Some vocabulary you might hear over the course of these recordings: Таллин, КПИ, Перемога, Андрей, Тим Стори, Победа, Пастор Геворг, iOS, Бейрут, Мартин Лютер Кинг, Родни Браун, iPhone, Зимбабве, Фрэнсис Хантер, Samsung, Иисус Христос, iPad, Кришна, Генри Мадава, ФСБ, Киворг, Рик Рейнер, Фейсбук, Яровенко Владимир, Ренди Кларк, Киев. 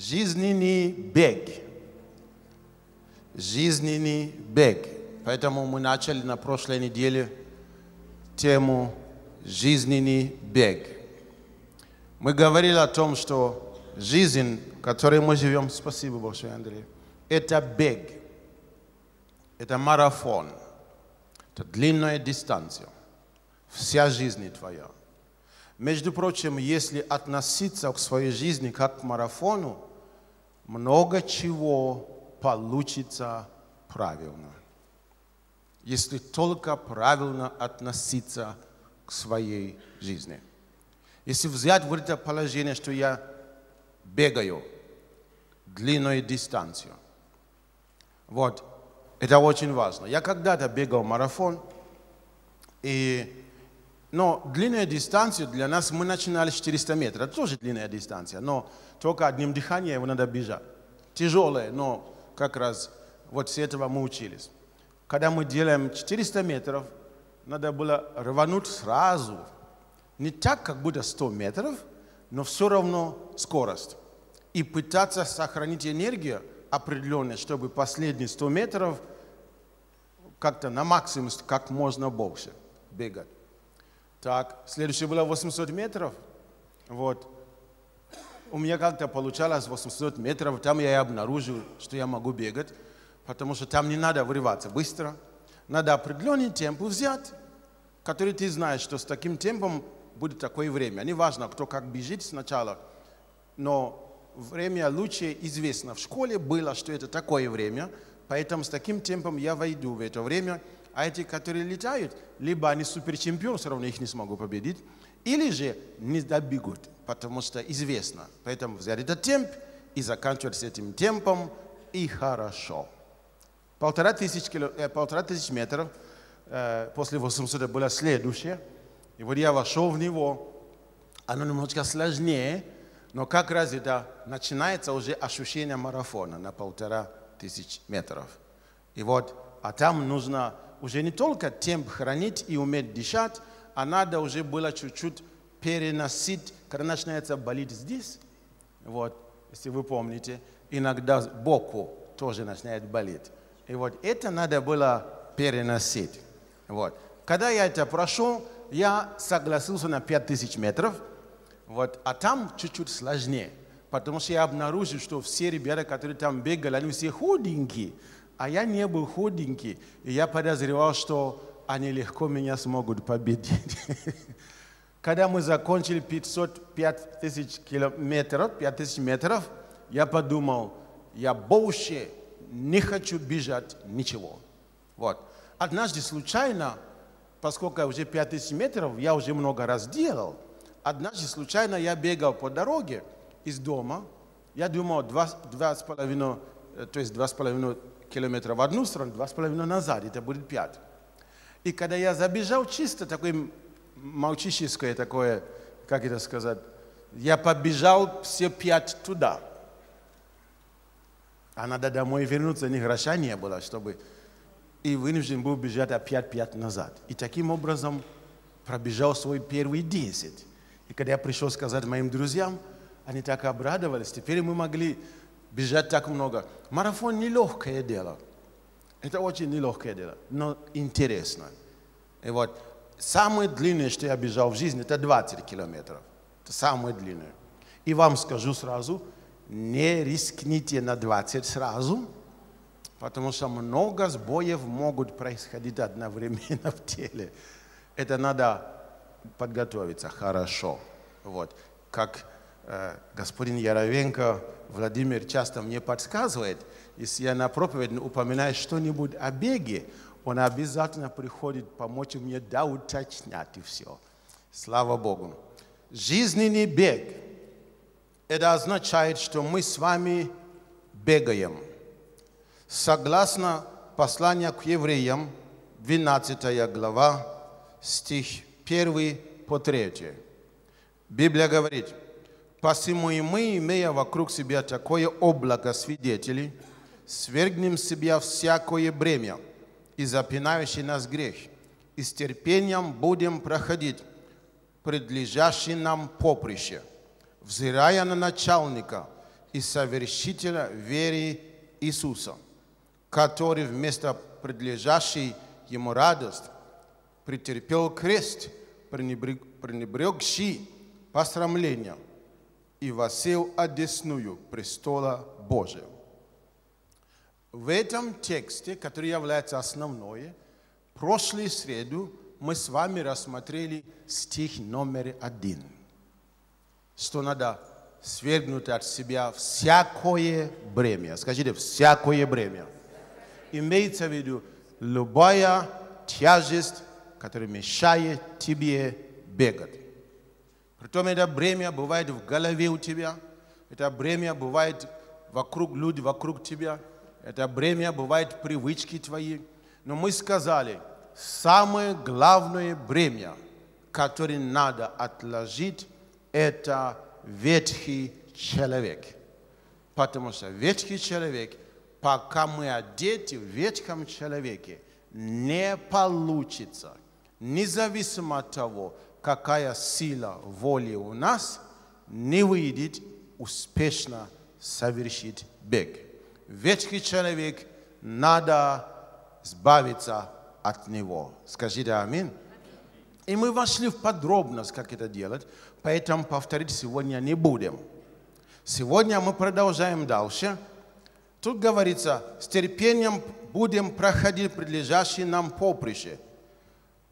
Жизненный бег. Жизненный бег. Поэтому мы начали на прошлой неделе тему «Жизненный бег». Мы говорили о том, что жизнь, в которой мы живем, спасибо большое, Андрей, это бег, это марафон, это длинная дистанция, вся жизнь твоя. Между прочим, если относиться к своей жизни как к марафону, много чего получится правильно, если только правильно относиться к своей жизни. Если взять вот это положение, что я бегаю длинную дистанцию, вот, это очень важно. Я когда-то бегал марафон, но длинную дистанцию для нас мы начинали с 400 метров, это тоже длинная дистанция, но только одним дыханием его надо бежать. Тяжелое, но как раз вот с этого мы учились. Когда мы делаем 400 метров, надо было рвануть сразу. Не так, как будто 100 метров, но все равно скорость. И пытаться сохранить энергию определенную, чтобы последние 100 метров как-то на максимум, как можно больше бегать. Так, следующее было 800 метров. Вот. У меня как-то получалось 800 метров, там я и обнаружил, что я могу бегать, потому что там не надо вырываться быстро. Надо определенный темп взять, который ты знаешь, что с таким темпом будет такое время. Не важно, кто как бежит сначала, но время лучше известно. В школе было, что это такое время, поэтому с таким темпом я войду в это время. А эти, которые летают, либо они суперчемпион, все равно их не смогу победить, или же не добегут, потому что известно. Поэтому взяли этот темп и заканчивать с этим темпом, и хорошо. 1500 метров после 800 было следующее. И вот я вошел в него. Оно немножко сложнее, но как раз это начинается уже ощущение марафона на 1500 метров. И вот, а там нужно уже не только темп хранить и уметь дышать, а надо уже было чуть-чуть переносить, когда начинается болеть здесь, вот, если вы помните, иногда боку тоже начинает болеть. И вот это надо было переносить. Вот. Когда я это прошел, я согласился на 5000 метров, вот, а там чуть-чуть сложнее, потому что я обнаружил, что все ребята, которые там бегали, они все худенькие, а я не был худенький, и я подозревал, что они легко меня смогут победить. Когда мы закончили 5000 метров, я подумал, я больше не хочу бежать ничего. Вот. Однажды случайно, поскольку уже 5000 метров, я уже много раз делал, однажды случайно я бегал по дороге из дома, я думал 2,5 километра в одну сторону, 2,5 назад, это будет 5. И когда я забежал чисто такой мальчишеское такое, как это сказать, я побежал все 5 туда. А надо домой вернуться, ни гроша не было, чтобы... И вынужден был бежать опять 5 назад. И таким образом пробежал свой первый 10. И когда я пришел сказать моим друзьям, они так обрадовались. Теперь мы могли бежать так много. Марафон – нелегкое дело. Это очень нелегкое дело, но интересно. И вот самое длинное, что я бежал в жизни, это 20 километров. Это самое длинное. И вам скажу сразу, не рискните на 20 сразу, потому что много сбоев могут происходить одновременно в теле. Это надо подготовиться хорошо. Вот. Как господин Яровенко Владимир часто мне подсказывает, если я на проповедь упоминаю что-нибудь о беге, он обязательно приходит помочь мне доуточнять и все. Слава Богу. Жизненный бег. Это означает, что мы с вами бегаем. Согласно посланию к евреям, 12 глава, стих 1 по 3. Библия говорит: «Посему и мы, имея вокруг себя такое облако свидетелей, свергнем с себя всякое бремя, и запинающий нас грех, и с терпением будем проходить предлежащий нам поприще, взирая на начальника, и совершителя веры Иисуса, который вместо предлежащей ему радость претерпел крест, пренебрегший посрамлением, и воссел одесную престола Божия. В этом тексте, который является основной, в прошлую среду мы с вами рассмотрели стих номер 1, что надо свергнуть от себя всякое бремя. Скажите, всякое бремя. Имеется в виду любая тяжесть, которая мешает тебе бегать. Притом это бремя бывает в голове у тебя, это бремя бывает вокруг людей, вокруг тебя, это бремя бывает привычки твои. Но мы сказали, самое главное бремя, которое надо отложить, это ветхий человек. Потому что ветхий человек, пока мы одеты в ветхом человеке, не получится. Независимо от того, какая сила воли у нас, не выйдет успешно совершить бег. Ветхий человек, надо избавиться от него. Скажите аминь. И мы вошли в подробность, как это делать, поэтому повторить сегодня не будем. Сегодня мы продолжаем дальше. Тут говорится, с терпением будем проходить предлежащие нам поприще.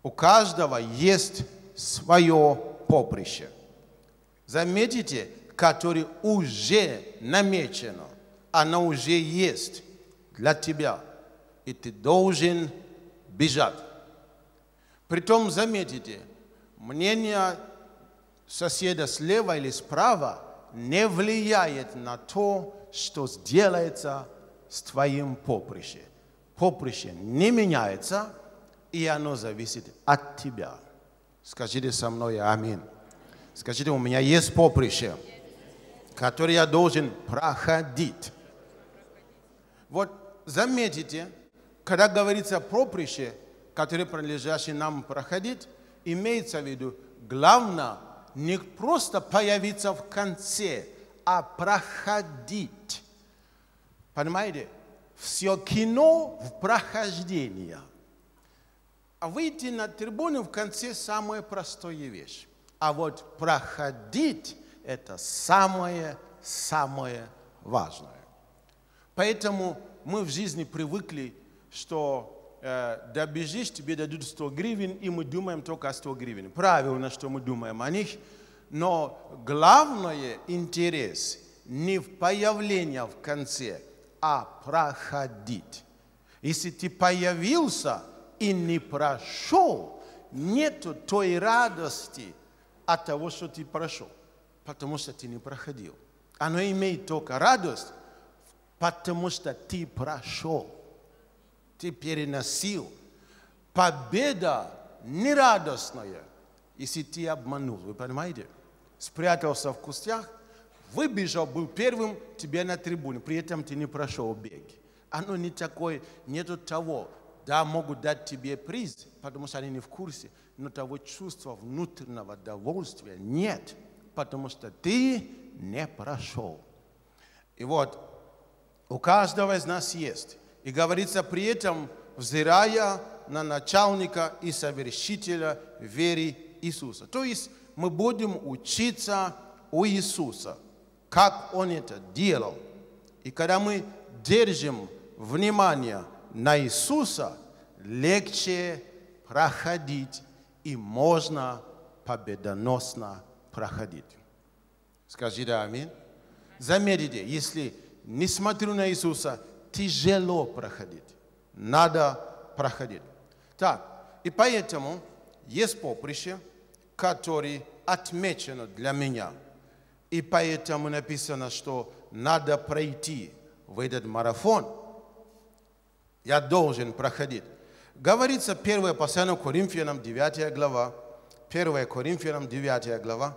У каждого есть свое поприще. Заметите, которое уже намечено, оно уже есть для тебя, и ты должен бежать. Притом, заметите, мнение соседа слева или справа не влияет на то, что сделается с твоим поприщем. Поприще не меняется, и оно зависит от тебя. Скажите со мной аминь. Скажите, у меня есть поприще, которое я должен проходить. Вот заметите, когда говорится поприще, которое принадлежащее нам проходить, имеется в виду, главное не просто появиться в конце, а проходить. Понимаете? Все кино в прохождении. А выйти на трибуну в конце самая простая вещь. А вот проходить – это самое-самое важное. Поэтому мы в жизни привыкли, что добежишь, тебе дадут 100 гривен, и мы думаем только о 100 гривен. Правильно, что мы думаем о них. Но главное интерес не в появлении в конце, а проходить. Если ты появился и не прошел, нету той радости от того, что ты прошел, потому что ты не проходил. Оно имеет только радость, потому что ты прошел, ты переносил. Победа не радостная, если ты обманул, вы понимаете? Спрятался в кустах, выбежал, был первым, тебе на трибуне, при этом ты не прошел бег. Оно не такое, нету того. Да, могут дать тебе приз, потому что они не в курсе, но того чувства внутреннего удовольствия нет, потому что ты не прошел. И вот, у каждого из нас есть. И говорится, при этом, взирая на начальника и совершителя веры Иисуса. То есть, мы будем учиться у Иисуса, как Он это делал. И когда мы держим внимание на Иисуса, легче проходить и можно победоносно проходить. Скажите аминь. Заметьте, если не смотрю на Иисуса, тяжело проходить. Надо проходить. Так, и поэтому есть поприще, которое отмечено для меня. И поэтому написано, что надо пройти в этот марафон. Я должен проходить. Говорится 1 послание Коринфянам 9 глава, 1 Коринфянам 9 глава,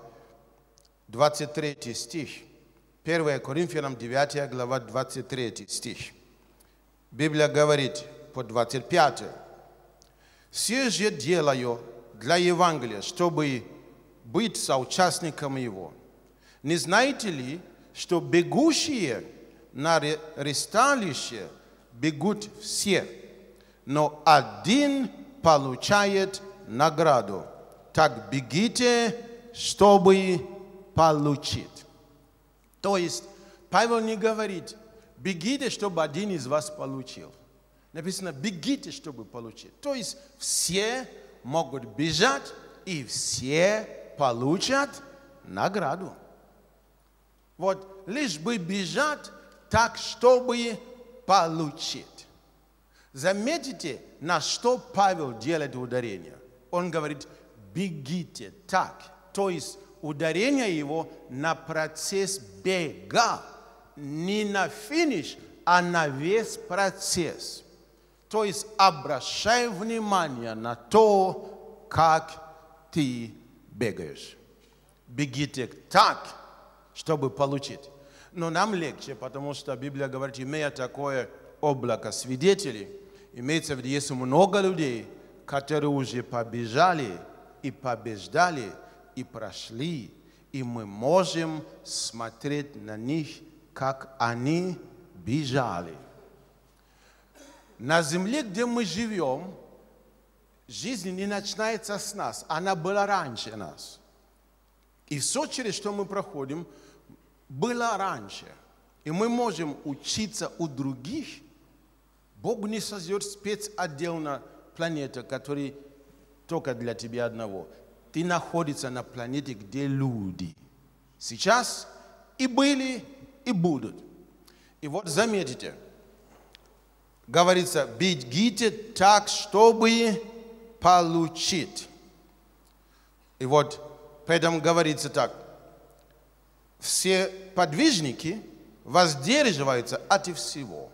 23 стих. 1 Коринфянам 9 глава, 23 стих. Библия говорит по 25. «Все же делаю для Евангелия, чтобы быть соучастником его. Не знаете ли, что бегущие на ресталище бегут все, но один получает награду. Так бегите, чтобы получить. То есть Павел не говорит, бегите, чтобы один из вас получил. Написано, бегите, чтобы получить. То есть все могут бежать, и все получат награду. Вот, лишь бы бежать так, чтобы получить. Заметите, на что Павел делает ударение. Он говорит, бегите так. То есть ударение его на процесс бега. Не на финиш, а на весь процесс. То есть обращай внимание на то, как ты бегаешь. Бегите так, чтобы получить. Но нам легче, потому что Библия говорит, имея такое облако свидетелей, имеется в виду, есть много людей, которые уже побежали и побеждали, и прошли, и мы можем смотреть на них, как они бежали. На земле, где мы живем, жизнь не начинается с нас. Она была раньше нас. И все, через что мы проходим, было раньше. И мы можем учиться у других. Бог не создает спецотдел на планете, который только для тебя одного. Ты находишься на планете, где люди. Сейчас и были, и будут. И вот заметите, говорится, бегите так, чтобы получить. И вот, поэтому говорится так. Все подвижники воздерживаются от всего.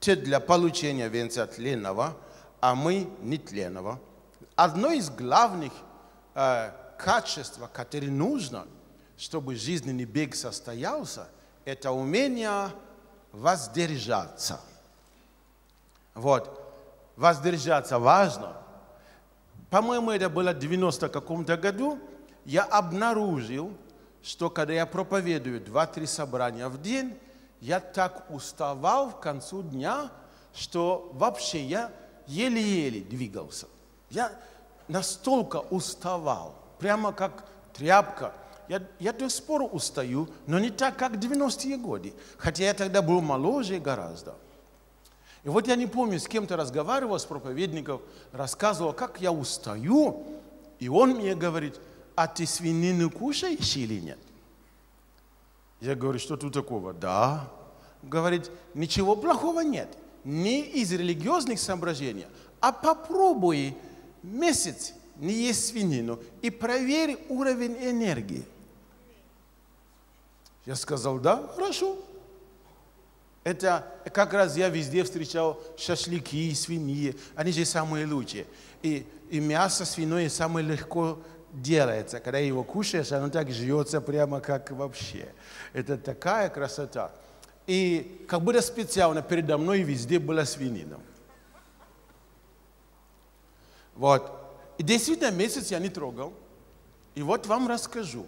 Те для получения венца тленного, а мы нетленного. Одно из главных качеств, которые нужно, чтобы жизненный бег состоялся, это умение воздержаться. Вот. Воздержаться важно. По-моему, это было в 90 каком-то году. Я обнаружил, что когда я проповедую 2-3 собрания в день, я так уставал к концу дня, что вообще я еле-еле двигался. Я настолько уставал, прямо как тряпка. Я до сих пор устаю, но не так, как в 90-е годы. Хотя я тогда был моложе гораздо. И вот я не помню, с кем-то разговаривал, с проповедником, рассказывал, как я устаю. И он мне говорит, а ты свинину кушаешь или нет? Я говорю, что тут такого? Да. Говорит, ничего плохого нет. Не из религиозных соображений, а попробуй месяц не есть свинину и проверь уровень энергии. Я сказал, да, хорошо. Это как раз я везде встречал шашлыки, свиньи. Они же самые лучшие. И мясо свиное самое легко делается. Когда его кушаешь, оно так жуется прямо как вообще. Это такая красота. И как будто специально передо мной везде была свинина. Вот. И действительно, месяц я не трогал. И вот вам расскажу.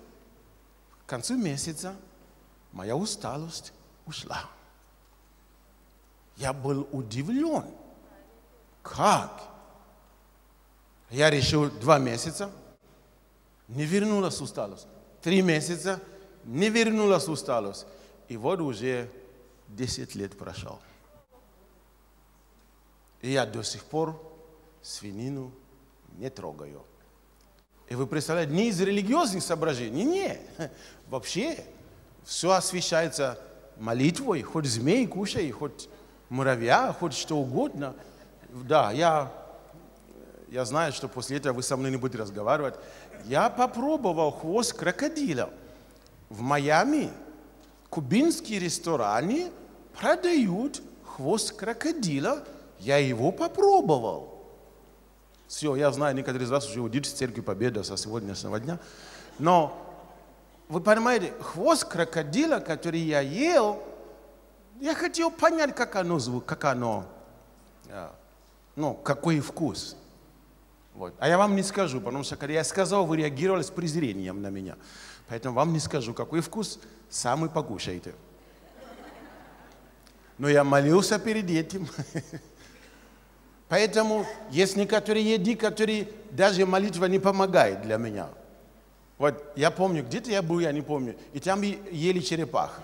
К концу месяца моя усталость ушла. Я был удивлен. Как? Я решил 2 месяца, не вернулась усталость. 3 месяца, не вернулась усталость. И вот уже 10 лет прошло. И я до сих пор свинину не трогаю. И вы представляете, не из религиозных соображений, не. Вообще, все освещается молитвой, хоть змей кушай, хоть муравья, хоть что угодно. Да, я знаю, что после этого вы со мной не будете разговаривать. Я попробовал хвост крокодила. В Майами кубинские рестораны продают хвост крокодила. Я его попробовал. Все, я знаю, некоторые из вас уже уйдут с церкви Победа со сегодняшнего дня. Но вы понимаете, хвост крокодила, который я ел, я хотел понять, как оно звучит, как оно, ну, какой вкус. Вот. А я вам не скажу, потому что когда я сказал, вы реагировали с презрением на меня. Поэтому вам не скажу, какой вкус, сами покушайте. Но я молился перед этим. Поэтому есть некоторые еды, которые даже молитва не помогает для меня. Вот я помню, где-то я был, я не помню, и там ели черепах.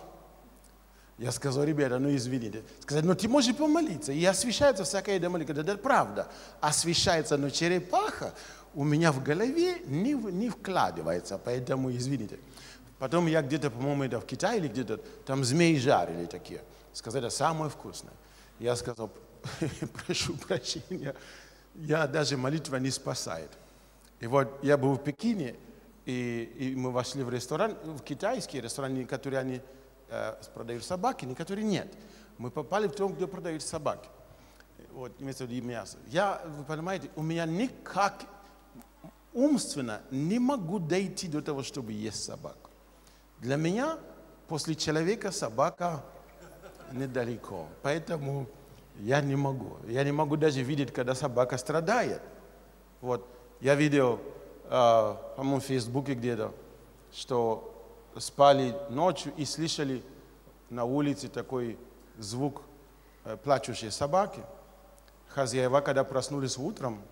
Я сказал, ребята, ну извините. Сказали, ну ты можешь помолиться, и освещается всякая еда молитва. Да, правда, освещается, но черепаха у меня в голове не вкладывается, поэтому извините. Потом я где-то, по-моему, это в Китае или где-то, там змеи жарили такие. Сказали, это самое вкусное. Я сказал, прошу прощения, я даже молитва не спасает. И вот я был в Пекине, и мы вошли в ресторан, в китайский ресторан, некоторые они продают собаки, некоторые нет. Мы попали в том, где продают собаки. Вот, имеется в виду мясо. Я, вы понимаете, у меня никак умственно не могу дойти до того, чтобы есть собаку. Для меня после человека собака недалеко. Поэтому я не могу. Я не могу даже видеть, когда собака страдает. Вот, я видел, по-моему, в Фейсбуке где-то, что спали ночью и слышали на улице такой звук плачущей собаки. Хозяева, когда проснулись утром,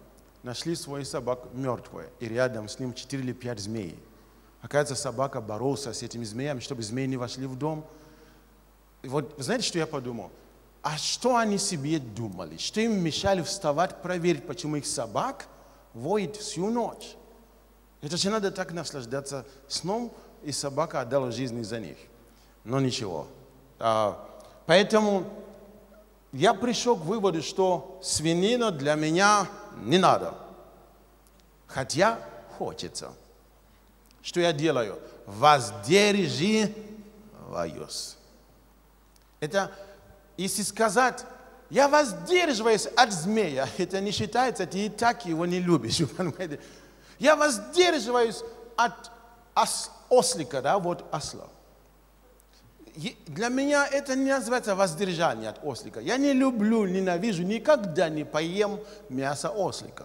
нашли свою собаку мертвую, и рядом с ним 4 или 5 змей. Оказывается, собака боролся с этими змеями, чтобы змеи не вошли в дом. И вот знаете, что я подумал? А что они себе думали? Что им мешали вставать, проверить, почему их собак воет всю ночь? Это же надо так наслаждаться сном, и собака отдала жизнь за них. Но ничего. Поэтому я пришел к выводу, что свинина для меня не надо. Хотя хочется. Что я делаю? Воздерживаюсь. Это, если сказать, я воздерживаюсь от змея, это не считается, ты и так его не любишь. Понимаете? Я воздерживаюсь от ослика, да, вот осла. Для меня это не называется воздержание от ослика. Я не люблю, ненавижу, никогда не поем мясо ослика.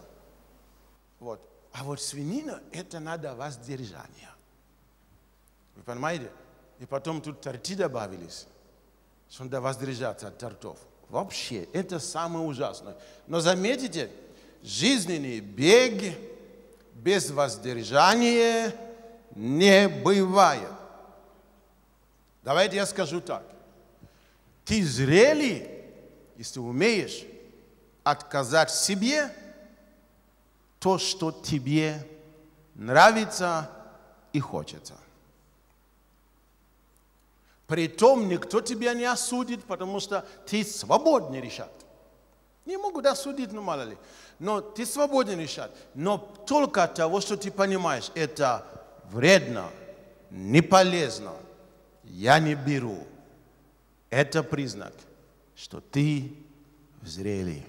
Вот. А вот свинина, это надо воздержание. Вы понимаете? И потом тут торты добавились. Что надо воздержаться от тортов. Вообще, это самое ужасное. Но заметите, жизненный бег без воздержания не бывает. Давайте я скажу так. Ты зрелый, если умеешь отказать себе то, что тебе нравится и хочется. Притом никто тебя не осудит, потому что ты свободнее решать. Не могут осудить, ну мало ли. Но ты свободнее решать. Но только от того, что ты понимаешь, это вредно, не полезно, я не беру. Это признак, что ты зрелый.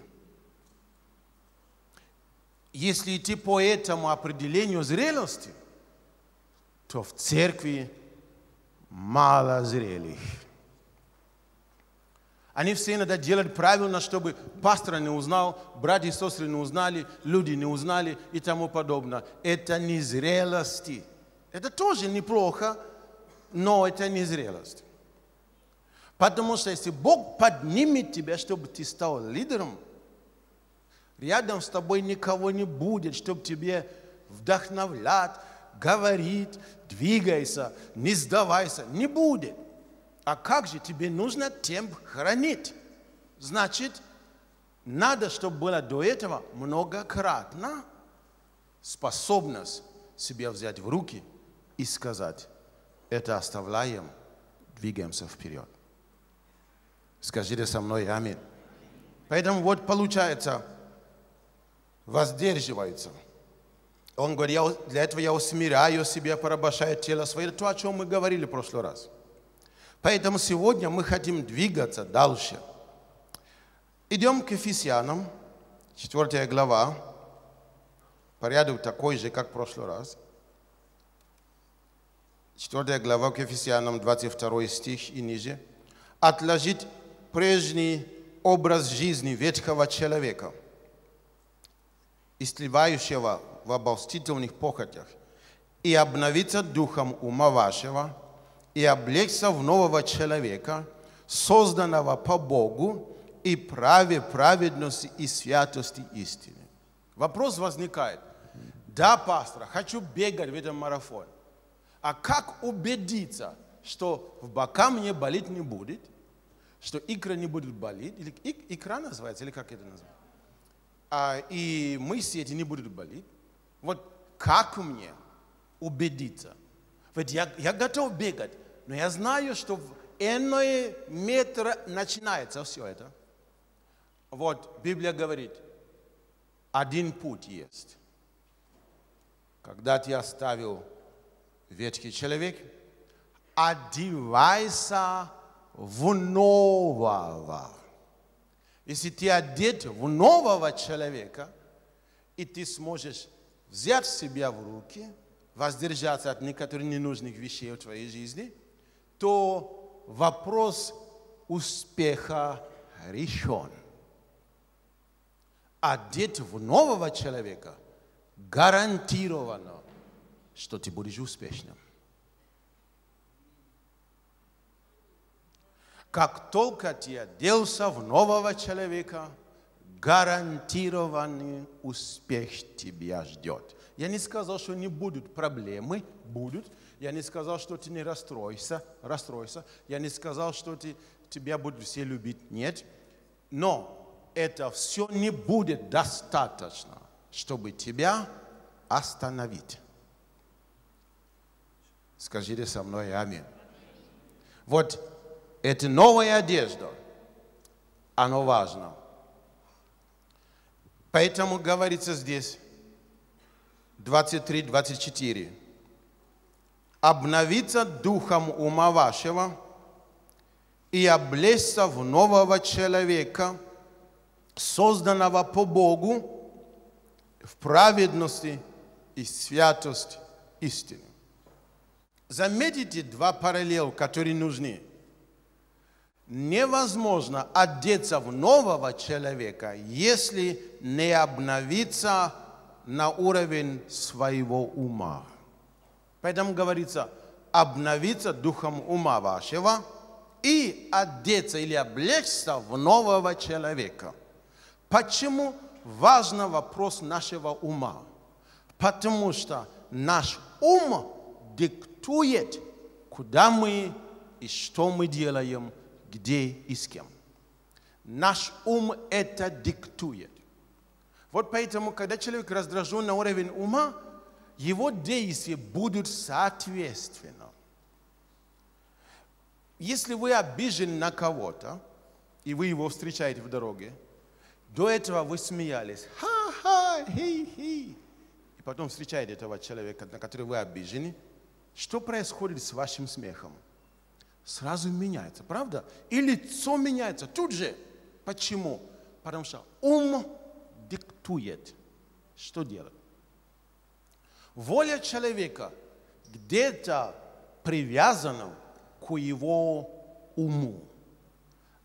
Если идти по этому определению зрелости, то в церкви мало зрелых. Они все надо делать правильно, чтобы пастор не узнал, братья и сестры не узнали, люди не узнали и тому подобное. Это не зрелости. Это тоже неплохо, но это не зрелость. Потому что если Бог поднимет тебя, чтобы ты стал лидером, рядом с тобой никого не будет, чтобы тебе вдохновлять, говорить, двигайся, не сдавайся. Не будет. А как же тебе нужно темп хранить? Значит, надо, чтобы было до этого многократно способность себя взять в руки и сказать, это оставляем, двигаемся вперед. Скажите со мной аминь. Поэтому вот получается, воздерживается. Он говорит, для этого я усмиряю себя, порабощаю тело свое. То, о чем мы говорили в прошлый раз. Поэтому сегодня мы хотим двигаться дальше. Идем к Ефесянам, 4 глава. Порядок такой же, как в прошлый раз. 4 глава к Ефесянам, 22 стих и ниже. Отложить прежний образ жизни ветхого человека, истлевающего в обольстительных похотях, и обновиться духом ума вашего, и облечься в нового человека, созданного по Богу и праве праведности и святости истины. Вопрос возникает. Да, пастор, хочу бегать в этом марафоне. А как убедиться, что в бока мне болеть не будет, что икра не будет болеть, или икра называется, или как это называется? И мысли эти не будут болеть. Вот как мне убедиться? Ведь я готов бегать, но я знаю, что в иной метр начинается все это. Вот Библия говорит, один путь есть. Когда ты оставил ветхий человек, одевайся в нового. Если ты одет в нового человека, и ты сможешь взять себя в руки, воздержаться от некоторых ненужных вещей в твоей жизни, то вопрос успеха решен. Одеть в нового человека гарантированно, что ты будешь успешным. Как только ты оделся в нового человека, гарантированный успех тебя ждет. Я не сказал, что не будут проблемы, будут. Я не сказал, что ты не расстроишься. Я не сказал, что тебя будут все любить, нет. Но это все не будет достаточно, чтобы тебя остановить. Скажите со мной аминь. Вот эта новая одежда, она важна. Поэтому говорится здесь 23-24. Обновиться духом ума вашего и облечься в нового человека, созданного по Богу в праведности и святости истины. Заметите два параллеля, которые нужны. Невозможно одеться в нового человека, если не обновиться на уровень своего ума. Поэтому говорится, обновиться духом ума вашего и одеться или облечься в нового человека. Почему важен вопрос нашего ума? Потому что наш ум диктует, куда мы и что мы делаем, где и с кем. Наш ум это диктует. Вот поэтому, когда человек раздражен на уровень ума, его действия будут соответственно. Если вы обижены на кого-то, и вы его встречаете в дороге, до этого вы смеялись. Ха-ха, хи-хи. И потом встречаете этого человека, на которого вы обижены. Что происходит с вашим смехом? Сразу меняется, правда? И лицо меняется тут же. Почему? Потому что ум диктует, что делать. Воля человека где-то привязана к его уму.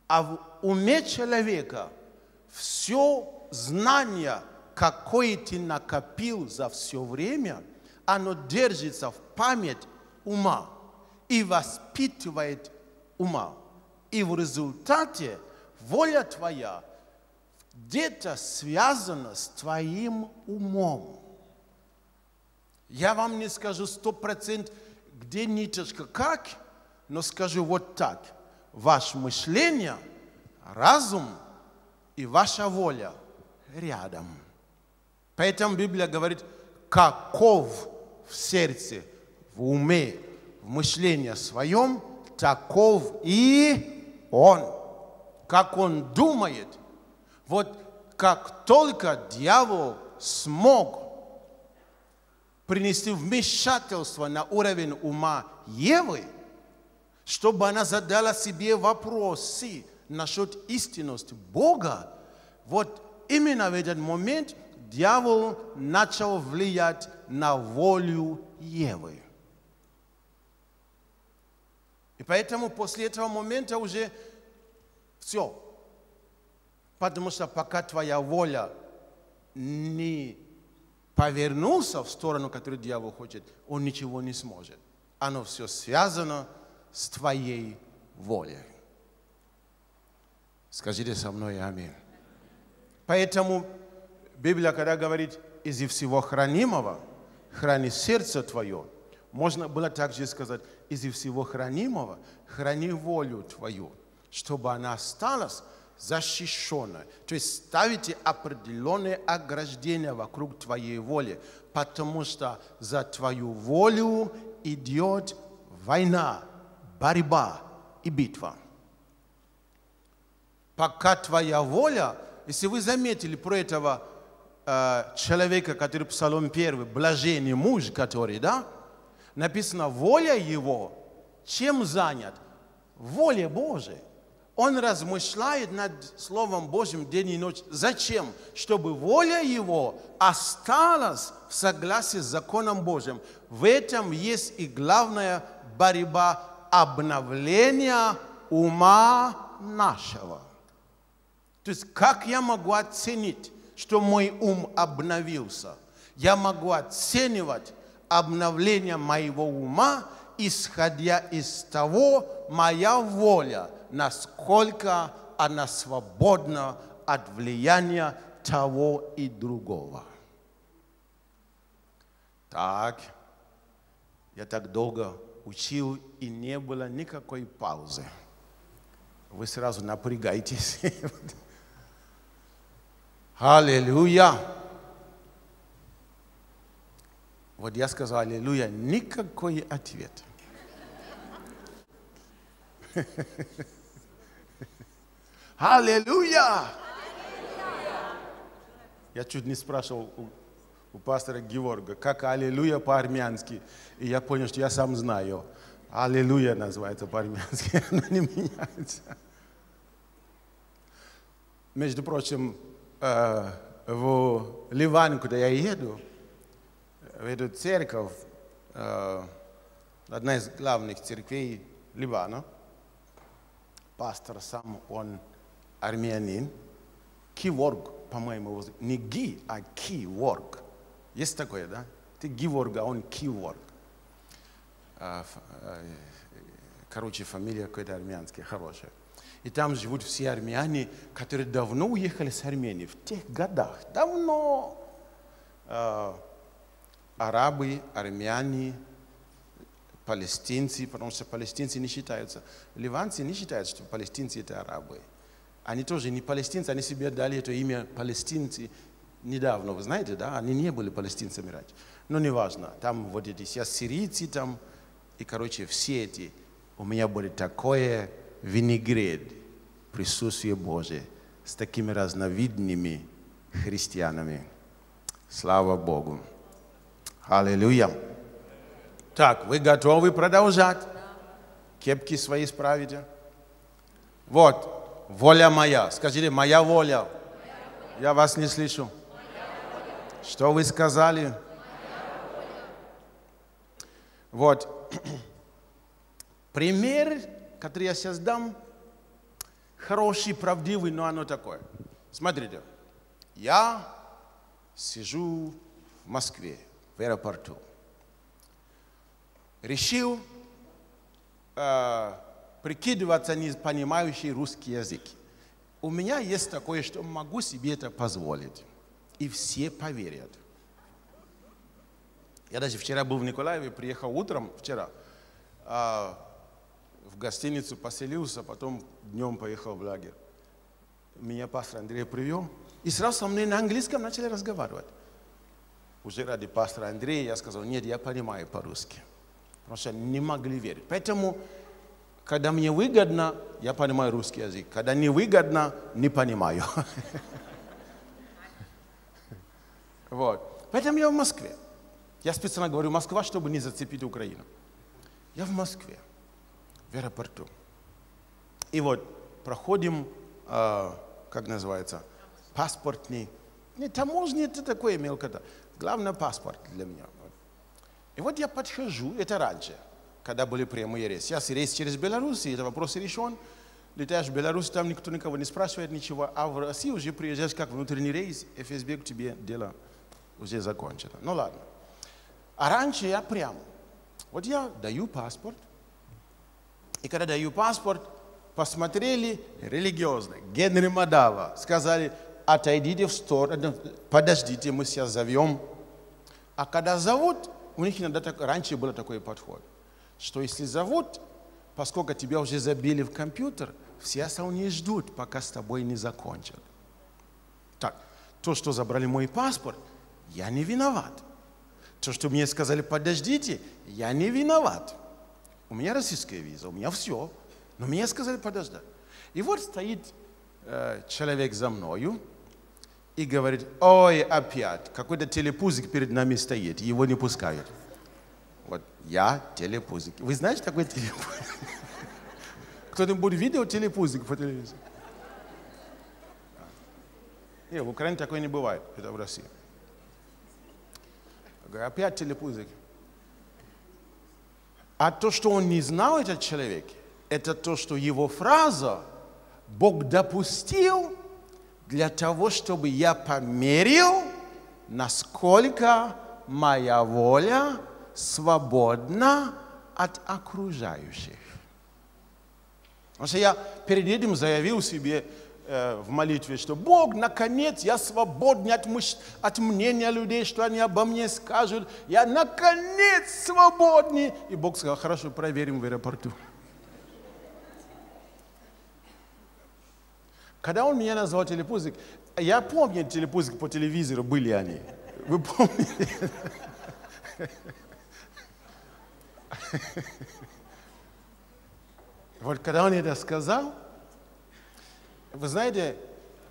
А в уме человека все знание, какое ты накопил за все время, оно держится в память ума. И воспитывает ума. И в результате воля твоя где-то связана с твоим умом. Я вам не скажу 100%, где ниточка как, но скажу вот так. Ваше мышление, разум и ваша воля рядом. Поэтому Библия говорит, каков в сердце, в уме, в мышлении своем, таков и он. Как он думает. Вот как только дьявол смог принести вмешательство на уровень ума Евы, чтобы она задала себе вопросы насчет истинности Бога, вот именно в этот момент дьявол начал влиять на волю Евы. И поэтому после этого момента уже все. Потому что пока твоя воля не повернулся в сторону, которую дьявол хочет, он ничего не сможет. Оно все связано с твоей волей. Скажите со мной аминь. Поэтому Библия, когда говорит, из всего хранимого храни сердце твое, можно было также сказать, из всего хранимого храни волю твою, чтобы она осталась защищенной. То есть ставите определенные ограждения вокруг твоей воли, потому что за твою волю идет война, борьба и битва. Пока твоя воля, если вы заметили про этого человека, который Псалом 1, блаженный муж, который, да, написано, воля его, чем занят? Воля Божия. Он размышляет над Словом Божьим день и ночь. Зачем? Чтобы воля его осталась в согласии с законом Божьим. В этом есть и главная борьба обновления ума нашего. То есть, как я могу оценить, что мой ум обновился? Я могу оценивать обновление моего ума, исходя из того, моя воля, насколько она свободна от влияния того и другого. Так, я так долго учил, и не было никакой паузы. Вы сразу напрягайтесь. Аллилуйя. Вот я сказал аллилуйя, никакой ответ. Аллилуйя! Я чуть не спрашивал у пастора Геворга, как аллилуйя по-армянски. И я понял, что я сам знаю. Аллилуйя называется по-армянски, оно не меняется. Между прочим, в Ливан, куда я еду, в эту церковь, одна из главных церквей Ливана, пастор сам, он армянин, Киворг, по-моему, его зовут, не Ги, а Киворг. Есть такое, да? Ты Геворг, а он Киворг. Короче, фамилия какая-то армянская, хорошая. И там живут все армяне, которые давно уехали с Армении, в тех годах, давно. Арабы, армяне, палестинцы, потому что палестинцы не считаются. Ливанцы не считают, что палестинцы это арабы. Они тоже не палестинцы, они себе дали это имя палестинцы недавно, вы знаете, да? Они не были палестинцами раньше. Но неважно, там вот эти сейчас сирийцы там, и, короче, все эти. У меня было такое винегрет, присутствие Божие, с такими разновидными христианами. Слава Богу. Аллилуйя. Так, вы готовы продолжать? Кепки свои справите? Вот, воля моя. Скажите, моя воля. Я вас не слышу. Что вы сказали? Вот. Пример, который я сейчас дам, хороший, правдивый, но оно такое. Смотрите, я сижу в Москве, в аэропорту. Решил прикидываться не понимающий русский язык. У меня есть такое, что могу себе это позволить. И все поверят. Я даже вчера был в Николаеве, приехал утром, вчера, в гостиницу поселился, потом днем поехал в лагерь. Меня пастор Андрей привел, и сразу со мной на английском начали разговаривать. Уже ради пастора Андрея я сказал, нет, я понимаю по-русски. Потому что не могли верить. Поэтому, когда мне выгодно, я понимаю русский язык. Когда не выгодно, не понимаю. Вот. Поэтому я в Москве. Я специально говорю Москва, чтобы не зацепить Украину. Я в Москве, в аэропорту. И вот проходим, как называется, паспортный. Не таможня, это такое мелкое. Главное паспорт для меня. И вот я подхожу, это раньше, когда были прямые рейсы. Сейчас рейс через Беларусь, и этот вопрос решен. Летаешь в Беларусь, там никто никого не спрашивает, ничего. А в России уже приезжаешь как внутренний рейс, ФСБ к тебе дело уже закончено. Ну ладно. А раньше я прям. Вот я даю паспорт. И когда даю паспорт, посмотрели религиозно. Генри Мадава. Сказали, отойдите в сторону, подождите, мы сейчас зовем. А когда зовут, у них иногда так, раньше был такой подход, что если зовут, поскольку тебя уже забили в компьютер, все остальные ждут, пока с тобой не закончат. Так, то, что забрали мой паспорт, я не виноват. То, что мне сказали, подождите, я не виноват. У меня российская виза, у меня все. Но мне сказали подождать. И вот стоит человек за мною и говорит, ой, опять, какой-то телепузик перед нами стоит, его не пускают. Вот я телепузик. Вы знаете, какой телепузик? Кто-нибудь видел телепузик по телевизору? Нет, в Украине такое не бывает, это в России. Опять телепузик. А то, что он не знал, этот человек, это то, что его фраза Бог допустил для того, чтобы я померил, насколько моя воля свободна от окружающих. Потому что я перед этим заявил себе в молитве, что Бог, наконец, я свободен от мнения людей, что они обо мне скажут. Я, наконец, свободен. И Бог сказал, хорошо, проверим в аэропорту. Когда он меня назвал телепузик, я помню, телепузик по телевизору были они. Вы помните? Вот когда он это сказал, вы знаете,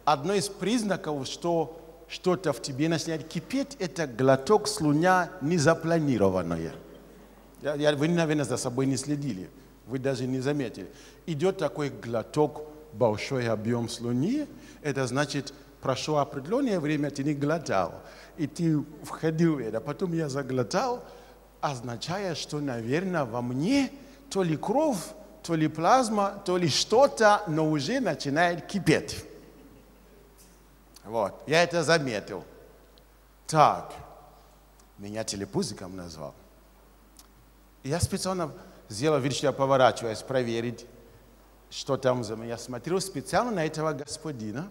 одно из признаков, что что-то в тебе начинает кипеть, это глоток слюня незапланированное. Вы, наверное, за собой не следили, вы даже не заметили. Идет такой глоток, большой объем слюни, это значит, прошло определенное время, ты не глотал, и ты входил в это. Потом я заглотал, означая, что, наверное, во мне то ли кровь, то ли плазма, то ли что-то, но уже начинает кипеть. Вот, я это заметил. Так, меня телепузиком назвал. Я специально сделал вид, что я поворачиваюсь, проверить, что там за меня. Смотрел специально на этого господина,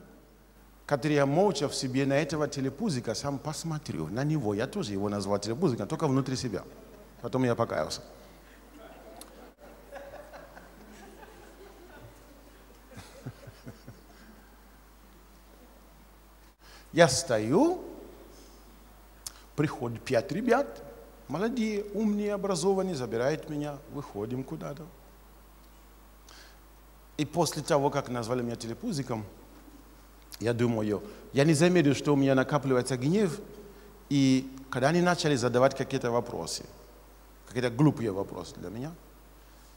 который я молча в себе, на этого телепузика сам посмотрел, на него. Я тоже его назвал телепузиком, только внутри себя. Потом я покаялся. Я стою, приходят 5 ребят, молодые, умные, образованные, забирают меня, выходим куда-то. И после того, как назвали меня телепузиком, я думаю, я не заметил, что у меня накапливается гнев. И когда они начали задавать какие-то вопросы, какие-то глупые вопросы для меня,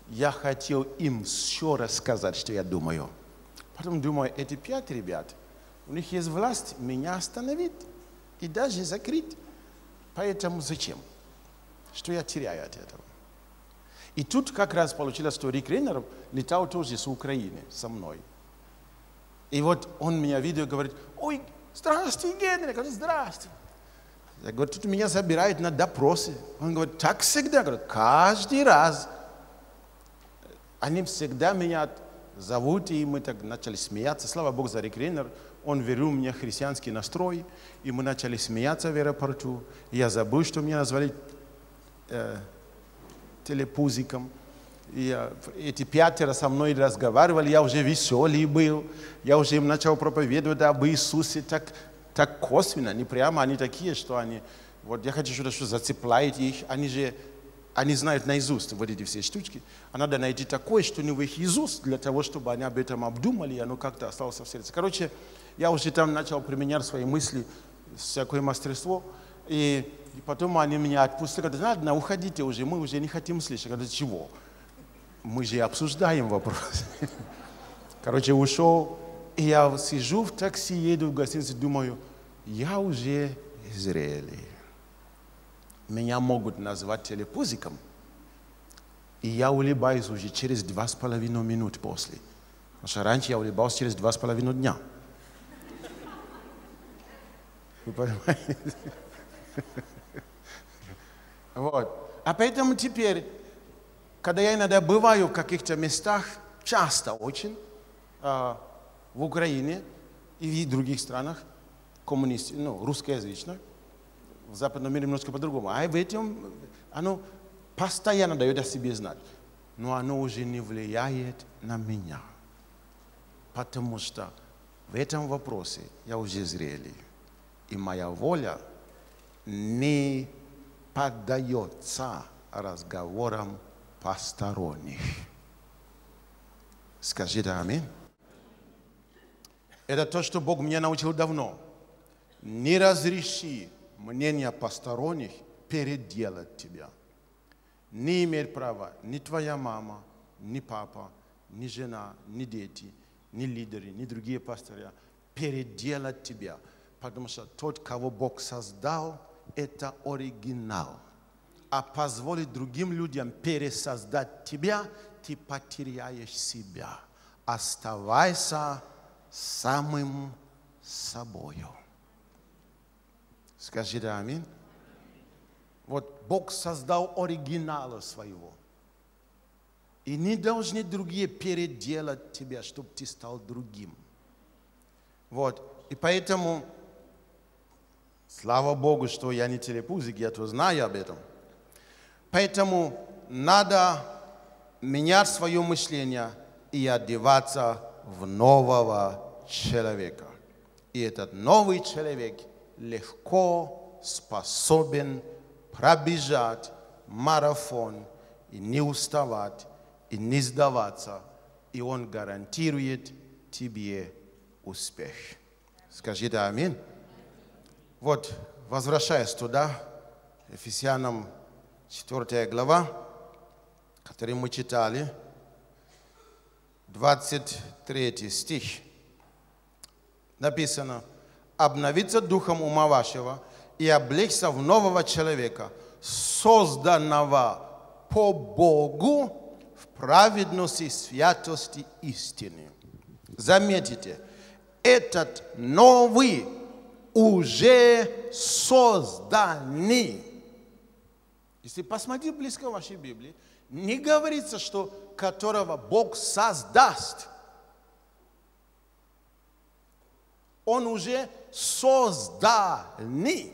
я хотел им еще раз сказать, что я думаю. Потом думаю, эти 5 ребят, у них есть власть меня остановить и даже закрыть. Поэтому зачем? Что я теряю от этого? И тут как раз получилось, что Рик Рейнер летал тоже с Украины со мной. И вот он меня видел и говорит, ой, здравствуй, Генри. Я говорю, здравствуй. Я говорю, тут меня забирают на допросы. Он говорит, так всегда. Я говорю, каждый раз. Они всегда меня зовут, и мы так начали смеяться. Слава Богу за Рик Рейнер. Он верил мне христианский настрой, и мы начали смеяться в аэропорту. И я забыл, что меня назвали телепузиком. И эти 5 со мной разговаривали, я уже веселый был, я уже им начал проповедовать об Иисусе так косвенно, не прямо, они такие, что они, вот я хочу что-то зацепляет их, они знают наизусть вот эти все штучки, а надо найти такое, что не в их Иисус, для того, чтобы они об этом обдумали, и оно как-то осталось в сердце. Короче, я уже там начал применять свои мысли, всякое мастерство, и потом они меня отпустили, говорят, ладно, уходите уже, мы уже не хотим слышать. Я говорю, чего? Мы же обсуждаем вопрос. Короче, ушел, и я сижу в такси, еду в гостиницу, думаю, я уже зрелый. Меня могут назвать телепузиком, и я улыбаюсь уже через 2,5 минуты после. Потому что раньше я улыбался через 2,5 дня. Вы понимаете? Вот. А поэтому теперь, когда я иногда бываю в каких-то местах, часто очень, в Украине и в других странах, русскоязычных, в западном мире немножко по-другому, а в этом оно постоянно дает о себе знать. Но оно уже не влияет на меня, потому что в этом вопросе я уже зрелый, и моя воля не поддается разговорам посторонних. Скажите аминь. Это то, что Бог меня научил давно. Не разреши мнение посторонних переделать тебя. Не имеет права ни твоя мама, ни папа, ни жена, ни дети, ни лидеры, ни другие пастыря переделать тебя. Потому что тот, кого Бог создал, это оригинал. А позволить другим людям пересоздать тебя, ты потеряешь себя. Оставайся самым собою. Скажите аминь. Вот Бог создал оригинала своего. И не должны другие переделать тебя, чтобы ты стал другим. Вот. И поэтому, слава Богу, что я не телепузик, я то знаю об этом. Поэтому надо менять свое мышление и одеваться в нового человека. И этот новый человек легко способен пробежать марафон и не уставать, и не сдаваться, и он гарантирует тебе успех. Скажи да, аминь. Вот, возвращаясь туда, Ефесянам 4 глава, которую мы читали, 23 стих, написано: «Обновиться духом ума вашего и облечься в нового человека, созданного по Богу в праведности, святости, истины». Заметите, этот новый уже созданный. Если посмотреть близко в вашей Библии, не говорится, что которого Бог создаст. Он уже созданный.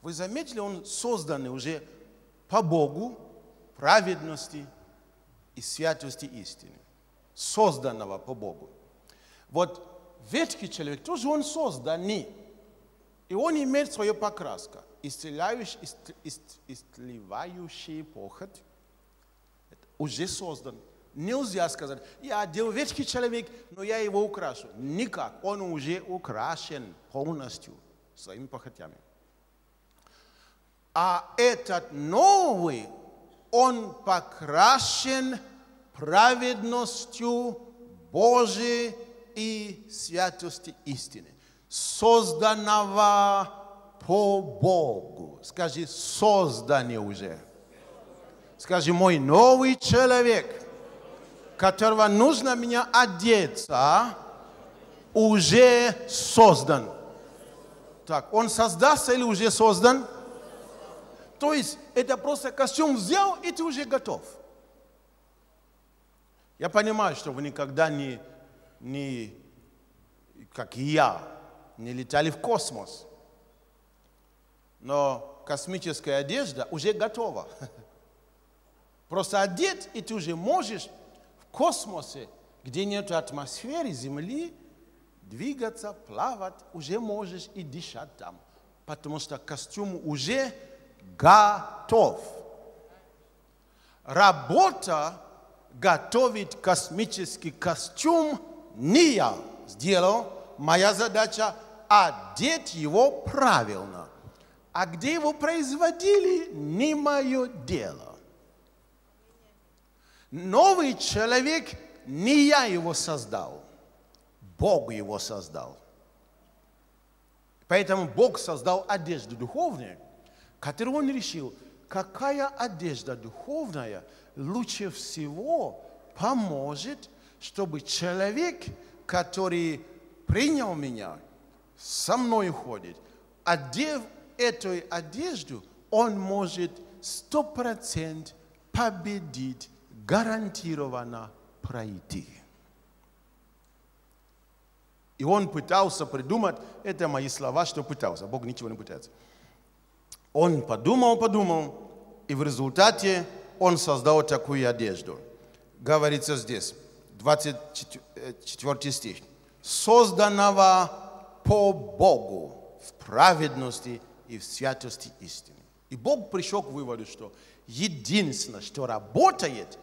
Вы заметили, он создан уже по Богу, праведности и святости истины. Созданного по Богу. Вот ветхий человек тоже он созданный. И он имеет свою покраску. Исцеляющий похоть уже создан. Нельзя сказать, я одел ветхий человек, но я его украшу. Никак. Он уже украшен полностью своими похотями. А этот новый, он покрашен праведностью Божией и святостью истины, созданного по Богу. Скажи, созданный уже. Скажи, мой новый человек, которого нужно меня одеться, уже создан. Так, он создался или уже создан? То есть это просто костюм взял, и ты уже готов. Я понимаю, что вы никогда не как и я, не летали в космос. Но космическая одежда уже готова. Просто одеть, и ты уже можешь в космосе, где нет атмосферы Земли, двигаться, плавать, уже можешь и дышать там. Потому что костюм уже готов. Работа готовит космический костюм не я сделал. Моя задача одеть его правильно. А где его производили, не мое дело. Новый человек, не я его создал. Бог его создал. Поэтому Бог создал одежду духовную, который он решил, какая одежда духовная лучше всего поможет, чтобы человек, который принял меня, со мной ходит, одев эту одежду, он может 100% победить, гарантированно пройти. И он пытался придумать, это мои слова, что пытался, Бог ничего не пытается. Он подумал, и в результате он создал такую одежду. Говорится здесь, 24 стих. Созданного по Богу в праведности и в святости истины. И Бог пришел к выводу, что единственное, что работает,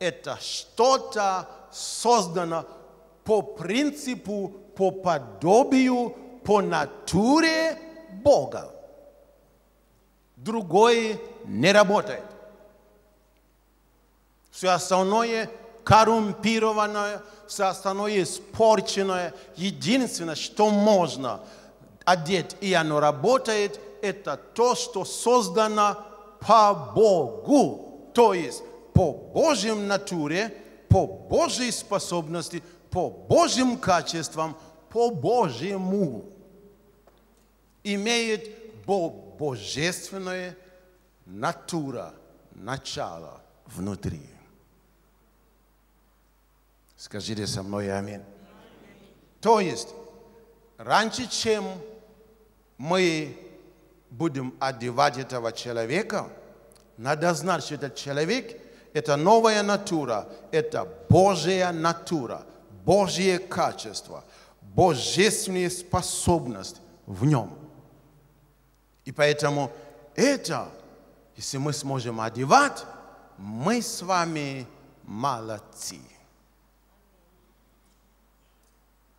это что-то создано по принципу, по подобию, по натуре Бога. Другое не работает. Все остальное коррумпированное, все остальное испорченное. Единственное, что можно одеть, и оно работает, это то, что создано по Богу. То есть по Божьей натуре, по Божьей способности, по Божьим качествам, по Божьему. Имеет божественная натура, начало внутри. Скажите со мной аминь. То есть, раньше, чем мы будем одевать этого человека, надо знать, что этот человек – это новая натура, это Божья натура, Божье качество, божественные способности в нем. И поэтому это, если мы сможем одевать, мы с вами молодцы.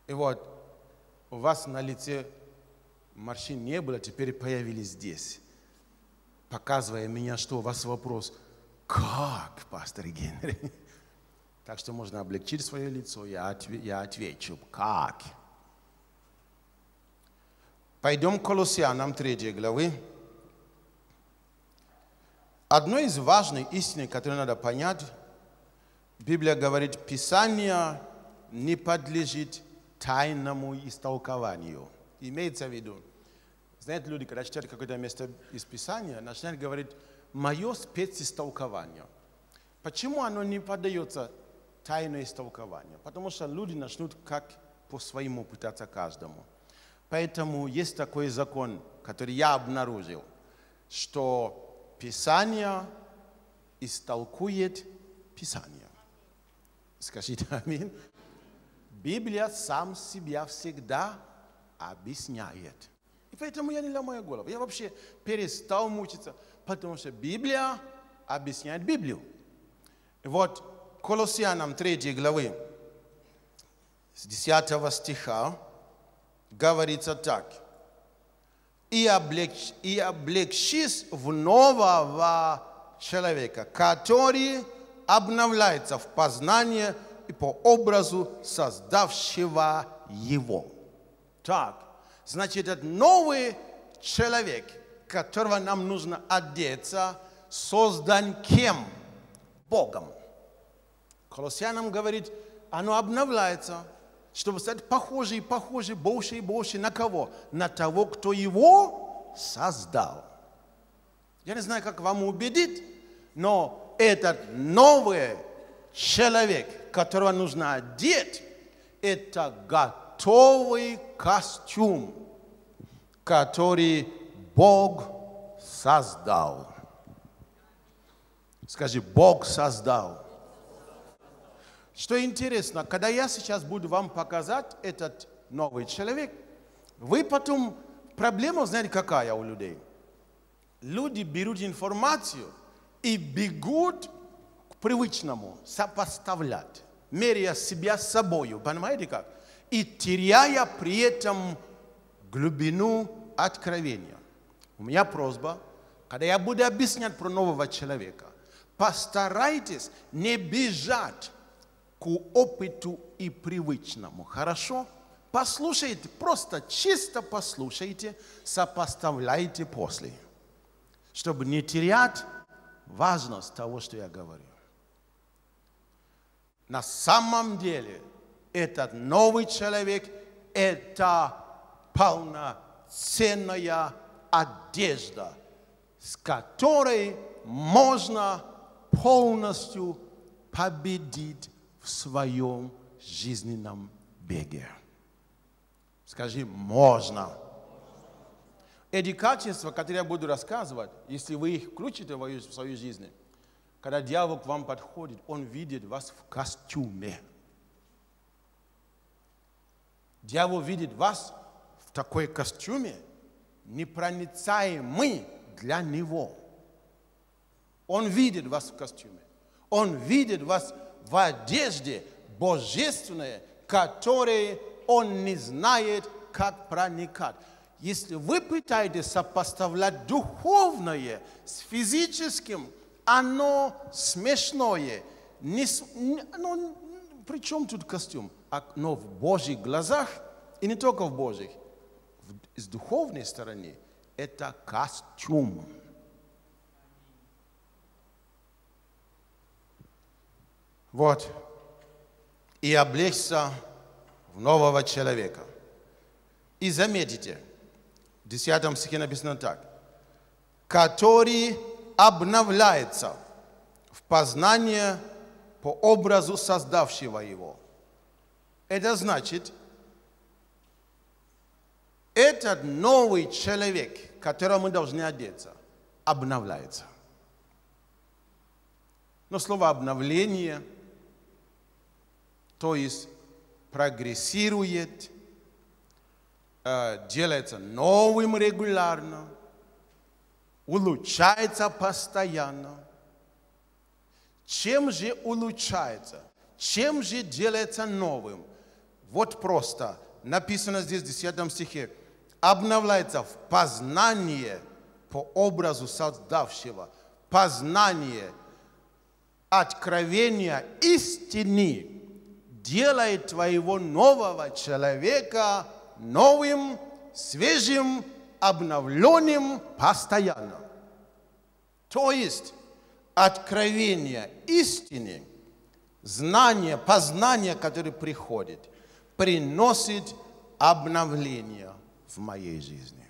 И вот у вас на лице морщин не было, теперь появились здесь, показывая меня, что у вас вопрос, как, пастор Генри? Так что можно облегчить свое лицо, я отвечу, как? Пойдем к Колоссянам 3 главы. Одной из важных истин, которую надо понять, Библия говорит, Писание не подлежит тайному истолкованию. Имеется в виду, знаете, люди, когда читают какое-то место из Писания, начинают говорить, мое специстолкование. Почему оно не поддается тайному истолкованию? Потому что люди начнут как по своему пытаться каждому. Поэтому есть такой закон, который я обнаружил, что Писание истолкует Писание. Скажите аминь. Библия сам себя всегда объясняет. И поэтому я не ломаю голову. Я вообще перестал мучиться, потому что Библия объясняет Библию. И вот Колоссянам 3 главы с 10 стиха говорится так. «И облегчись в нового человека, который обновляется в познании и по образу создавшего его». Так, значит, этот новый человек, которого нам нужно одеться, создан кем? Богом. Колоссянам говорит, оно обновляется, чтобы стать похожей, больше и больше. На кого? На того, кто его создал. Я не знаю, как вам убедить, но этот новый человек, которого нужно одеть, это готовый костюм, который Бог создал. Скажи, Бог создал. Что интересно, когда я сейчас буду вам показать этот новый человек, вы потом, проблема, знаете, какая у людей? Люди берут информацию и бегут к привычному, сопоставлять, меряя себя с собой, понимаете как? И теряя при этом глубину откровения. У меня просьба, когда я буду объяснять про нового человека, постарайтесь не бежать к опыту и привычному. Хорошо? Послушайте, просто чисто послушайте, сопоставляйте после, чтобы не терять важность того, что я говорю. На самом деле, этот новый человек – это полноценная одежда, с которой можно полностью победить в своем жизненном беге. Скажи, можно. Эти качества, которые я буду рассказывать, если вы их включите в свою жизнь, когда дьявол к вам подходит, он видит вас в костюме. Дьявол видит вас в такой костюме, непроницаемый для него. Он видит вас в костюме. Он видит вас в одежде божественной, которой он не знает, как проникать. Если вы пытаетесь сопоставлять духовное с физическим, оно смешное. Причем тут костюм? Но в Божьих глазах, и не только в Божьих, с духовной стороны, это костюм. Вот. И облечься в нового человека. И заметите, в 10 стихе написано так. Который обновляется в познание по образу создавшего его. Это значит, этот новый человек, которого мы должны одеться, обновляется. Но слово «обновление», то есть прогрессирует, делается новым регулярно, улучшается постоянно. Чем же улучшается? Чем же делается новым? Вот просто написано здесь в 10 стихе. Обновляется в познание по образу создавшего. Познание, откровение истины делает твоего нового человека новым, свежим, обновленным постоянно. То есть откровение истины, знание, познание, которое приходит, приносит обновление в моей жизни.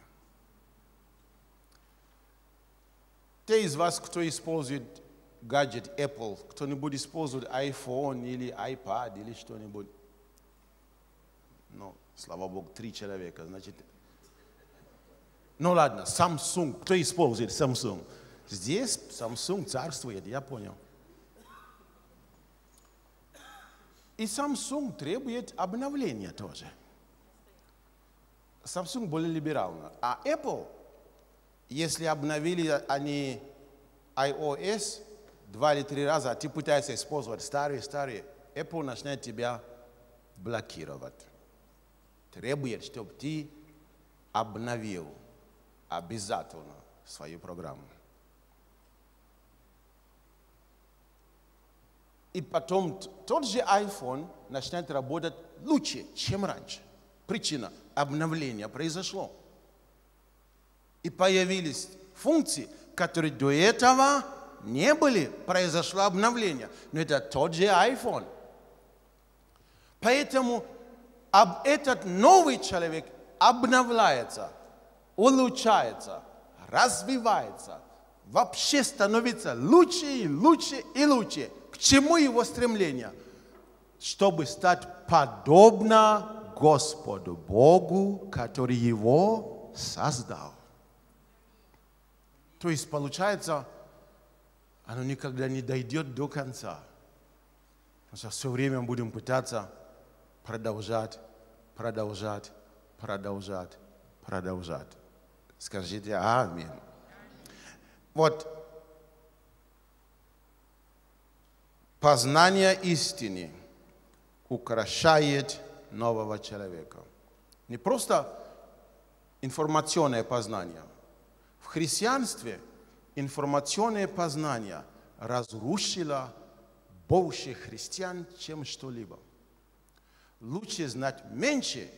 Те из вас, кто использует гаджет Apple, кто-нибудь использует iPhone или iPad или что-нибудь? Ну, слава Богу, 3 человека, значит. Ну ладно, Samsung, кто использует Samsung? Здесь Samsung царствует, я понял. И Samsung требует обновления тоже. Samsung более либерально. А Apple, если обновили они iOS 2 или 3 раза, а ты пытаешься использовать старые, Apple начинает тебя блокировать. Требует, чтобы ты обновил обязательно свою программу. И потом тот же iPhone начинает работать лучше, чем раньше. Причина – обновление произошло. И появились функции, которые до этого не были. Произошло обновление. Но это тот же iPhone. Поэтому этот новый человек обновляется, улучшается, развивается, вообще становится лучше и лучше и лучше. К чему его стремление? Чтобы стать подобно Господу Богу, который его создал. То есть, получается, оно никогда не дойдет до конца. Потому что все время будем пытаться продолжать. Скажите «Аминь». Вот. Познание истины украшает нового человека. Не просто информационное познание. В христианстве информационное познание разрушило больше христиан, чем что-либо. Лучше знать меньше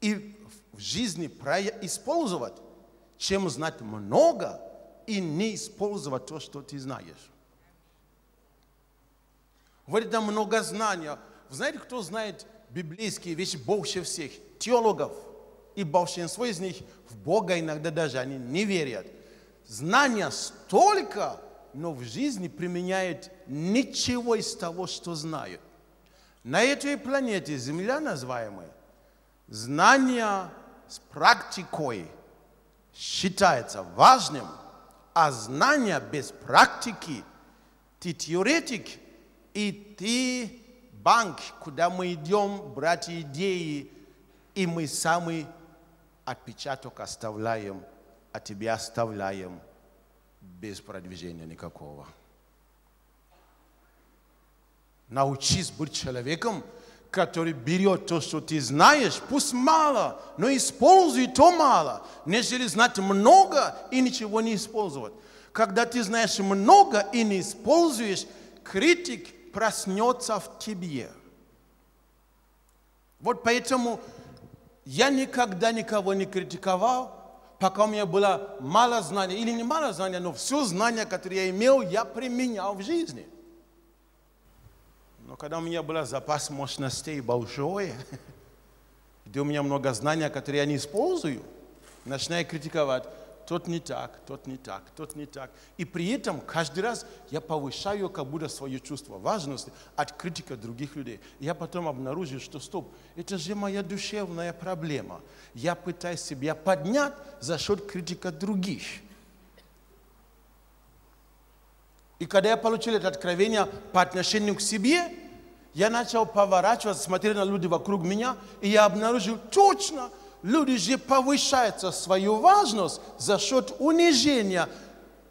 и в жизни использовать, чем знать много и не использовать то, что ты знаешь. Вот это много знания. Знаете, кто знает библейские вещи больше всех? Теологов и большинство из них в Бога иногда даже они не верят. Знания столько, но в жизни применяют ничего из того, что знают. На этой планете, Земля называемая, знания с практикой считается важным, а знания без практики, ты теоретик и ты банк, куда мы идем брать идеи, и мы сами отпечаток оставляем, а тебя оставляем без продвижения никакого. Научись быть человеком, который берет то, что ты знаешь, пусть мало, но используй то мало, нежели знать много и ничего не использовать. Когда ты знаешь много и не используешь, критик проснется в тебе. Вот поэтому я никогда никого не критиковал, пока у меня было мало знаний, или не мало знаний, но все знания, которые я имел, я применял в жизни. Но когда у меня был запас мощностей большой, где у меня много знаний, которые я не использую, начинаю критиковать. Тот не так, тот не так, тот не так. И при этом каждый раз я повышаю как будто свое чувство важности от критики других людей. Я потом обнаружил, что стоп, это же моя душевная проблема. Я пытаюсь себя поднять за счет критики других. И когда я получил это откровение по отношению к себе, я начал поворачиваться, смотреть на людей вокруг меня, и я обнаружил, точно, люди же повышаются свою важность за счет унижения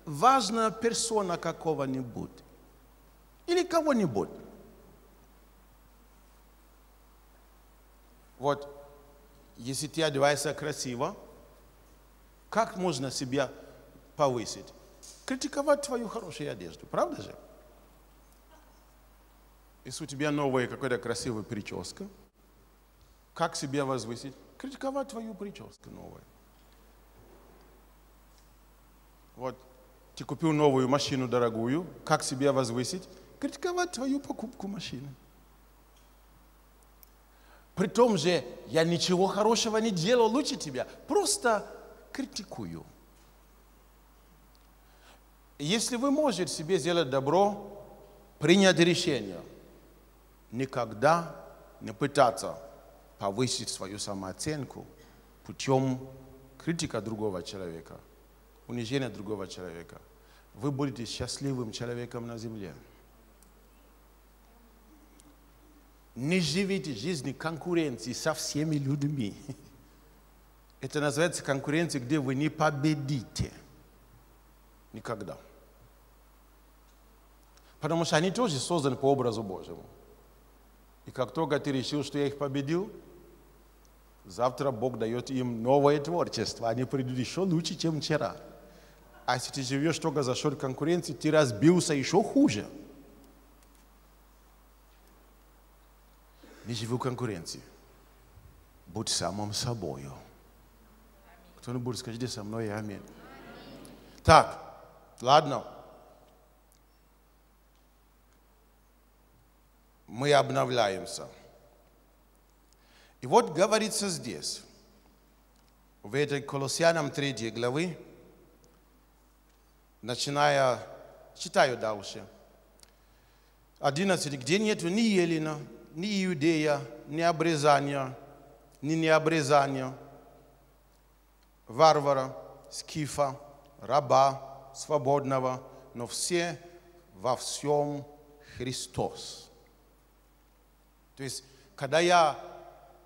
важной персоны какого-нибудь или кого-нибудь. Вот, если ты одеваешься красиво, как можно себя повысить? Критиковать твою хорошую одежду, правда же? Если у тебя новая какая-то красивая прическа, как себя возвысить? Критиковать твою прическу новую. Вот, ты купил новую машину дорогую, как себя возвысить? Критиковать твою покупку машины. При том же, я ничего хорошего не делал лучше тебя, просто критикую. Если вы можете себе сделать добро, принять решение, никогда не пытаться повысить свою самооценку путем критики другого человека, унижения другого человека. Вы будете счастливым человеком на земле. Не живите жизнь конкуренции со всеми людьми. Это называется конкуренция, где вы не победите. Никогда. Потому что они тоже созданы по образу Божьему. И как только ты решил, что я их победил, завтра Бог дает им новое творчество. Они придут еще лучше, чем вчера. А если ты живешь только за счет конкуренции, ты разбился еще хуже. Не живи в конкуренции. Будь самым собою. Кто-нибудь скажите со мной аминь. Так, ладно. Мы обновляемся. И вот говорится здесь, в этой Колоссянам 3 главы, начиная, читаю дальше, 11, где нет ни Елена, ни Иудея, ни обрезания, ни необрезания, варвара, скифа, раба, свободного, но все во всем Христос. То есть, когда я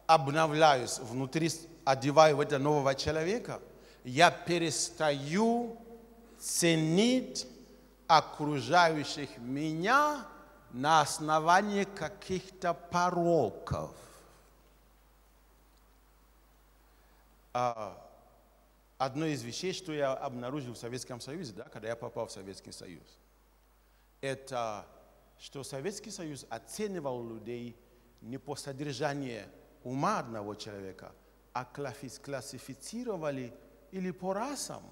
обновляюсь внутри, одеваю в это нового человека, я перестаю ценить окружающих меня на основании каких-то пороков. Одно из вещей, что я обнаружил в Советском Союзе, да, когда я попал в Советский Союз, это что Советский Союз оценивал людей не по содержанию ума одного человека, а классифицировали или по расам,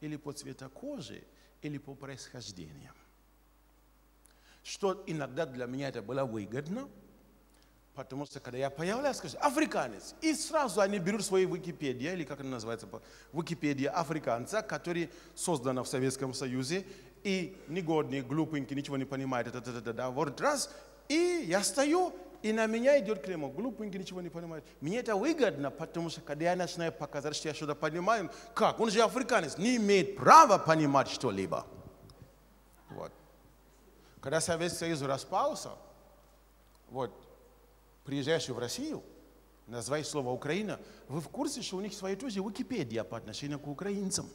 или по цвету кожи, или по происхождению. Что иногда для меня это было выгодно, Потому что когда я появляюсь, скажу, африканец. И сразу они берут свои Википедии, или как она называется, Википедия африканца, которая создана в Советском Союзе, и негодные, глупенькие, ничего не понимают. Вот раз, и я стою, и на меня идет клеймо. Глупенький, ничего не понимает. Мне это выгодно, потому что когда я начинаю показать, что я что-то понимаю, как? Он же африканец, не имеет права понимать что-либо. Вот. Когда Советский Союз распался, вот, приезжаешь в Россию, называешь слово «Украина», вы в курсе, что у них своя тоже Википедия по отношению к украинцам?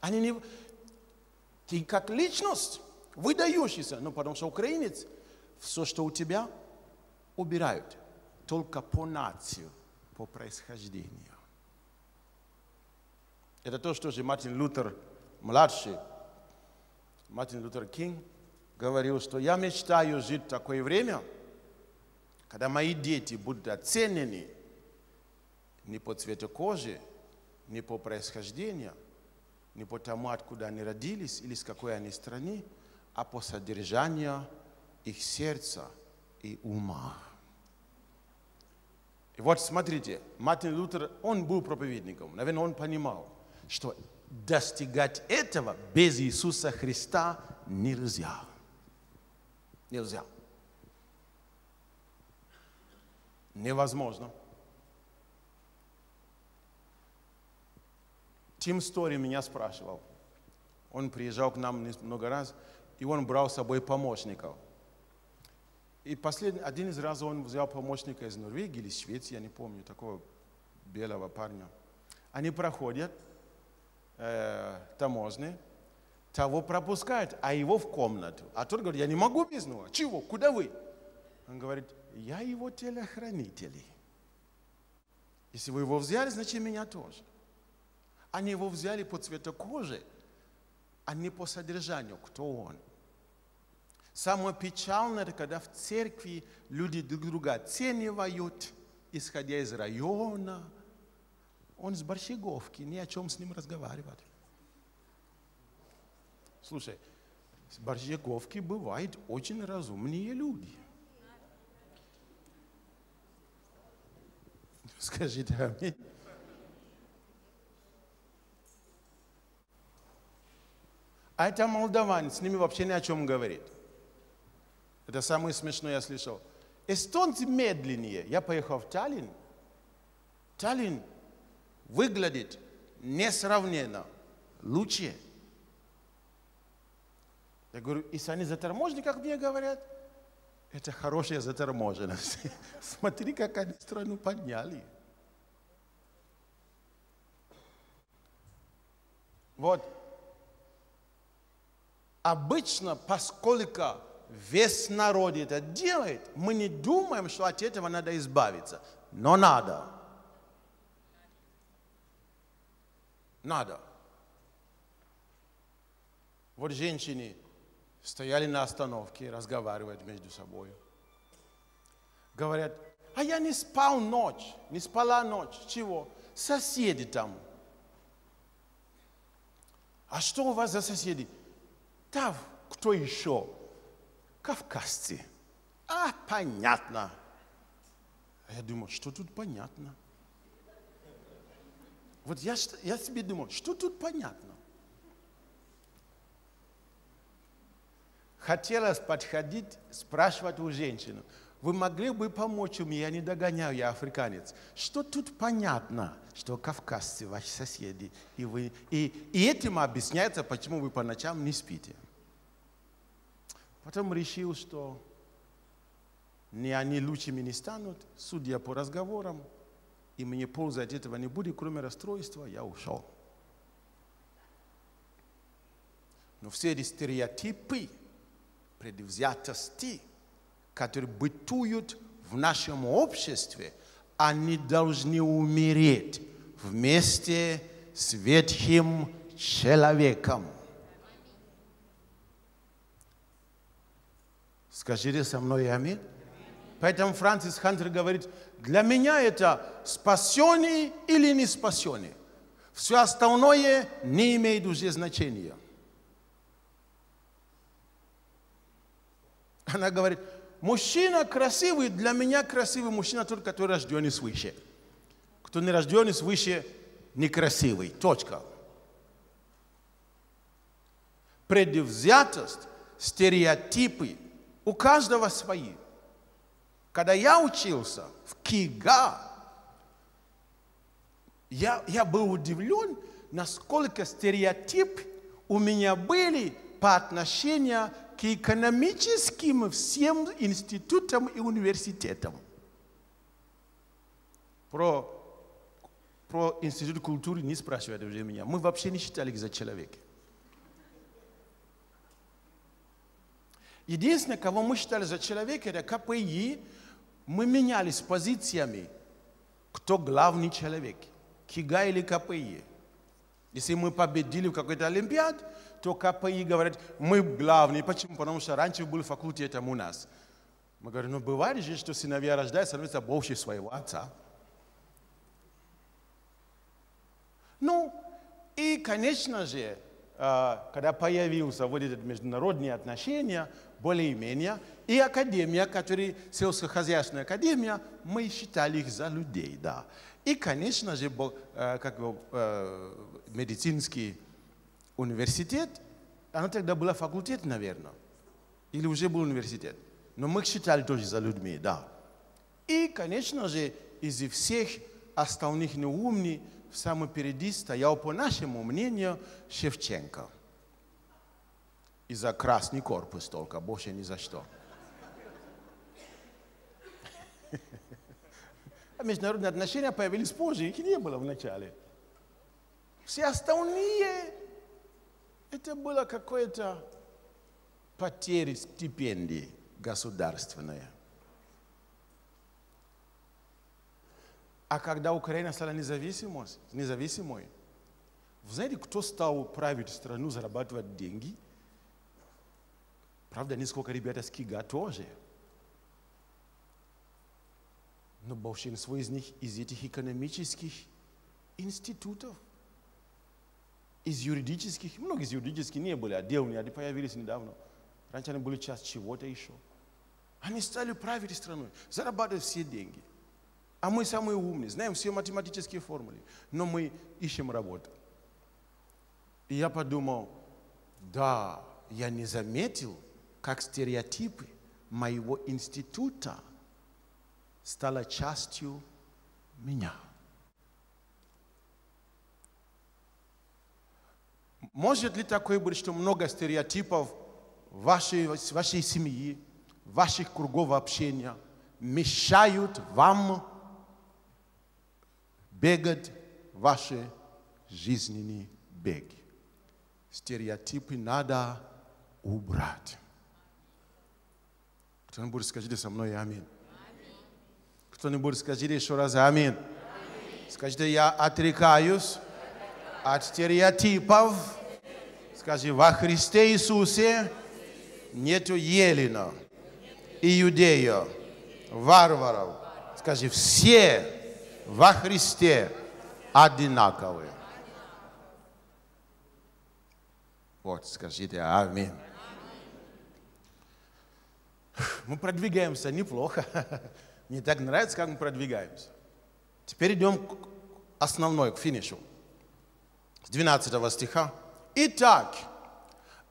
Они не... Ты как личность выдающийся, но потому что украинец, все, что у тебя, убирают только по нации, по происхождению. Это то, что же Мартин Лютер младший, Мартин Лютер Кинг, говорил, что я мечтаю жить в такое время, когда мои дети будут оценены не по цвету кожи, не по происхождению, не по тому, откуда они родились или с какой они страны, а по содержанию их сердца и ума. И вот смотрите, Мартин Лютер, он был проповедником, наверное, он понимал, что достигать этого без Иисуса Христа нельзя. Нельзя. Невозможно. Тим Стори меня спрашивал. Он приезжал к нам много раз, и он брал с собой помощников. И последний, один из раз он взял помощника из Норвегии или Швеции, я не помню, такого белого парня. Они проходят таможни, того пропускают, а его в комнату. А тот говорит, я не могу без него. Чего? Куда вы? Он говорит, я его телохранитель. Если вы его взяли, значит меня тоже. Они его взяли по цвету кожи, а не по содержанию, кто он. Самое печальное, когда в церкви люди друг друга оценивают, исходя из района. Он с Борщеговки, ни о чем с ним разговаривать. Слушай, с Борщеговки бывают очень разумные люди. Скажите аминь. А это молдаване, с ними вообще ни о чем говорит. Это самое смешное я слышал. Эстонцы медленнее. Я поехал в Таллин. Таллин выглядит несравненно лучше. Я говорю, если они заторможены, как мне говорят, это хорошая заторможенность. Смотри, как они страну подняли. Вот. Обычно, поскольку весь народ это делает, мы не думаем, что от этого надо избавиться. Но надо. Надо. Вот женщины стояли на остановке, разговаривают между собой. Говорят, а я не спал ночь, не спала ночь. Чего? Соседи там. А что у вас за соседи? Там кто еще? Кавказцы. А, понятно. А я думал, что тут понятно? Вот я себе думал, что тут понятно? Хотелось подходить, спрашивать у женщины. Вы могли бы помочь мне? Я не догоняю, я африканец. Что тут понятно, что кавказцы ваши соседи, и вы, и этим объясняется, почему вы по ночам не спите. Потом решил, что не они лучшими не станут, судя по разговорам, и мне пользы от этого не будет, кроме расстройства, я ушел. Но все эти стереотипы, предвзятости, которые бытуют в нашем обществе, они должны умереть вместе с ветхим человеком. Скажите со мной аминь. Поэтому Фрэнсис Хантер говорит, для меня это спасенный или не спасенный. Все остальное не имеет уже значения. Она говорит, Мужчина красивый, для меня красивый мужчина тот, который рожден свыше. Кто не рожден свыше, некрасивый. Точка. Предвзятость, стереотипы. У каждого свои. Когда я учился в Кига, я был удивлен, насколько стереотипы у меня были по отношению к экономическим всем институтам и университетам. Про институт культуры не спрашивайте меня. Мы вообще не считали их за человека. Единственное, кого мы считали за человека, это КПИ. Мы менялись позициями, кто главный человек, Кига или КПИ. Если мы победили в какой-то олимпиаде, то КПИ говорит, мы главные. Почему? Потому что раньше был факультет у нас. Мы говорим, ну бывает же, что сыновья рождаются, становятся больше своего отца. Ну, и, конечно же, когда появился вот эти международные отношения, более-менее, и академия, которая сельскохозяйственная академия, мы считали их за людей, да. И, конечно же, как медицинский университет, она тогда была факультет, наверное, или уже был университет, но мы их считали тоже за людьми, да. И, конечно же, из всех остальных неумных в самом впереди стоял, по нашему мнению, Шевченко. И за красный корпус только, больше ни за что. А международные отношения появились позже, их не было в начале. Все остальные, это было какое-то потеря стипендии государственная. А когда Украина стала независимой, вы знаете, кто стал править страну, зарабатывать деньги? Правда, несколько ребят из Кига тоже. Но большинство из них из этих экономических институтов, из юридических. Многие из юридических не были отдельные, они появились недавно. Раньше они были часть чего-то еще. Они стали править страной, зарабатывать все деньги. А мы самые умные, знаем все математические формулы, но мы ищем работу. И я подумал, да, я не заметил, как стереотипы моего института стали частью меня. Может ли такое быть, что много стереотипов вашей семьи, ваших кругов общения мешают вам бегать ваши жизненные беги? Стереотипы надо убрать. Кто-нибудь скажите со мной аминь. Кто-нибудь скажите еще раз аминь. Скажите, я отрекаюсь от стереотипов. Скажи, во Христе Иисусе нету еллина, иудея, варваров. Скажи, все во Христе одинаковые. Вот, скажите аминь. Мы продвигаемся неплохо. Мне так нравится, как мы продвигаемся. Теперь идем к основной, к финишу. С 12 стиха. Итак,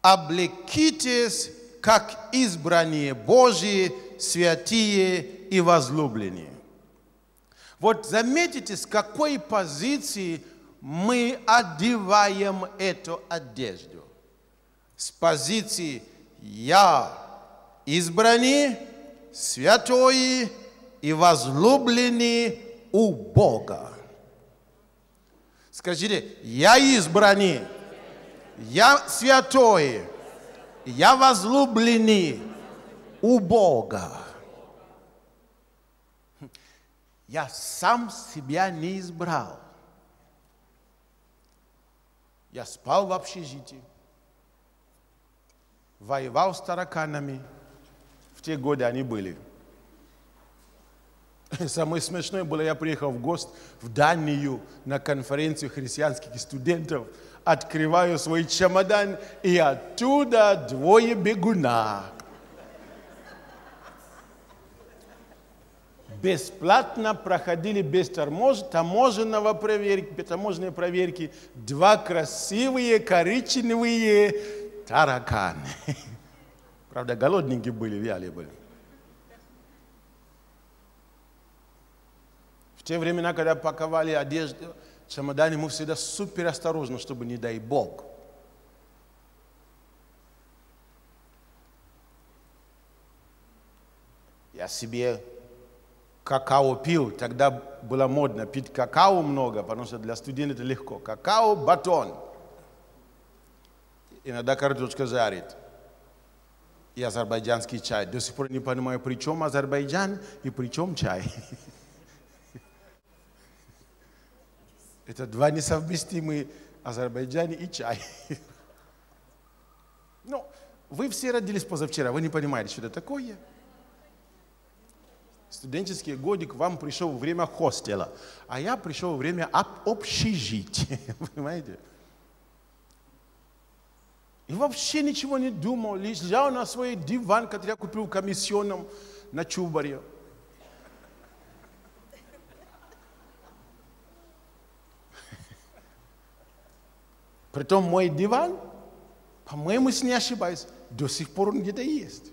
облекитесь, как избранные Божьи, святые и возлюбленные. Вот заметите, с какой позиции мы одеваем эту одежду. С позиции «Я избранный, святой и возлюбленный у Бога». Скажите «Я избранный, я святой, я возлюбленный у Бога». Я сам себя не избрал. Я спал в общежитии, воевал с тараканами. В те годы они были. Самое смешное было, я приехал в гости в Данию на конференцию христианских студентов, открываю свой чемодан, и оттуда двое бегуна. бесплатно проходили без таможенной проверки два красивые коричневые тараканы. Правда, голодники были, вялые были. В те времена, когда паковали одежду, чемоданы, мы всегда супер осторожно, чтобы, не дай Бог. Я себе какао пил. Тогда было модно пить какао много, потому что для студентов это легко. Какао, батон. Иногда картошка жарит. И азербайджанский чай. До сих пор не понимаю, при чем Азербайджан и при чем чай. Это два несовместимые азербайджане и чай. Ну, вы все родились позавчера, вы не понимаете, что это такое. Студенческий годик, вам пришел время хостела, а я пришел время общежития, понимаете? И вообще ничего не думал, лежал на свой диван, который я купил комиссионным на Чубаре. Притом мой диван, по-моему, если не ошибаюсь, до сих пор он где-то есть.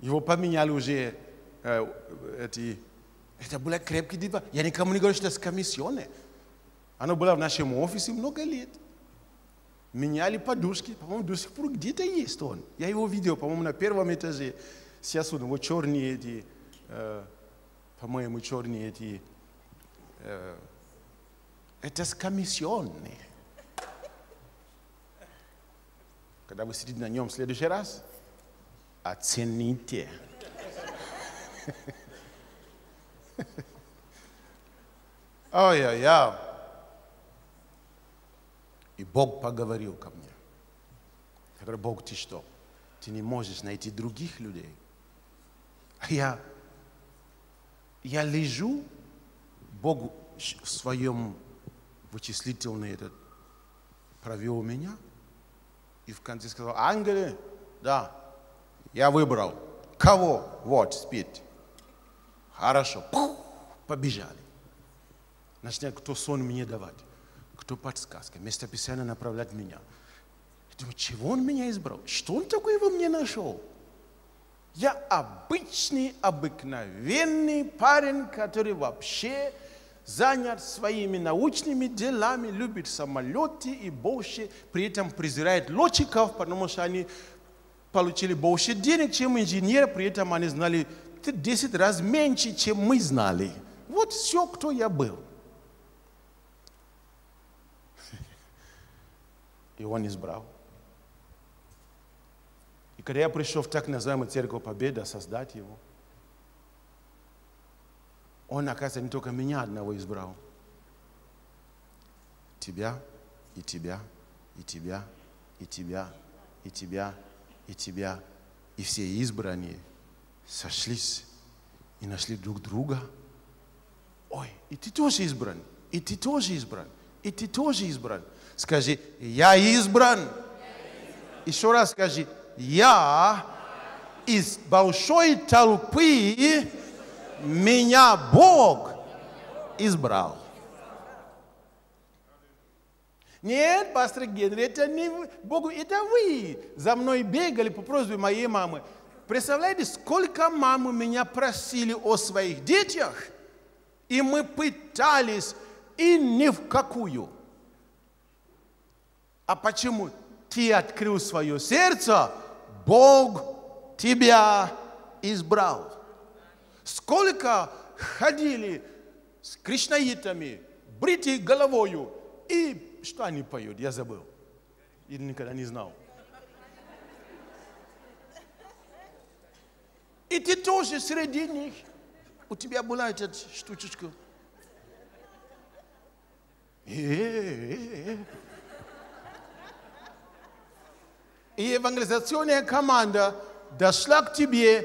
Его поменяли уже Это был крепкий диван. Я никому не говорю, что это с комиссионной. Оно было в нашем офисе много лет. Меняли подушки, по-моему, до сих пор где-то есть он. Я его видел, по-моему, на первом этаже. Сейчас у него черные эти, по-моему, черные эти. Это с комиссионной. Когда вы сидите на нем в следующий раз, оцените. Ой-ой-ой. И Бог поговорил ко мне. Я говорю: Бог, ты что? Ты не можешь найти других людей? А я лежу, Бог в своем вычислительном этот провел меня. И в конце сказал: ангелы, да, я выбрал. Кого? Вот, спит. Хорошо. Пух, побежали. Начинает, кто сон мне давать, кто подсказка, местописание направлять меня. Я думаю, чего он меня избрал? Что он такой во мне нашел? Я обычный, обыкновенный парень, который вообще занят своими научными делами, любит самолеты и больше, при этом презирает летчиков, потому что они получили больше денег, чем инженеры, при этом они знали 10 раз меньше, чем мы знали. Вот все, кто я был. И он избрал. И когда я пришел в так называемую церковь Победа создать его, он, оказывается, не только меня одного избрал. Тебя, и тебя, и тебя, и тебя, и тебя, и тебя. И все избранные сошлись и нашли друг друга. Ой, и ты тоже избран, и ты тоже избран, и ты тоже избран. Скажи: я избран. Я избран. Еще раз скажи: я из большой толпы меня Бог избрал. Нет, пастор Генри, это не Богу, это вы за мной бегали по просьбе моей мамы. Представляете, сколько мамы меня просили о своих детях, и мы пытались, и ни в какую. А почему? Ты открыл свое сердце, Бог тебя избрал. Сколько ходили с кришнаитами, бритые головою, и что они поют, я забыл. Или никогда не знал. И ты тоже среди них. У тебя была эта штучечка. И евангелизационная команда дошла к тебе,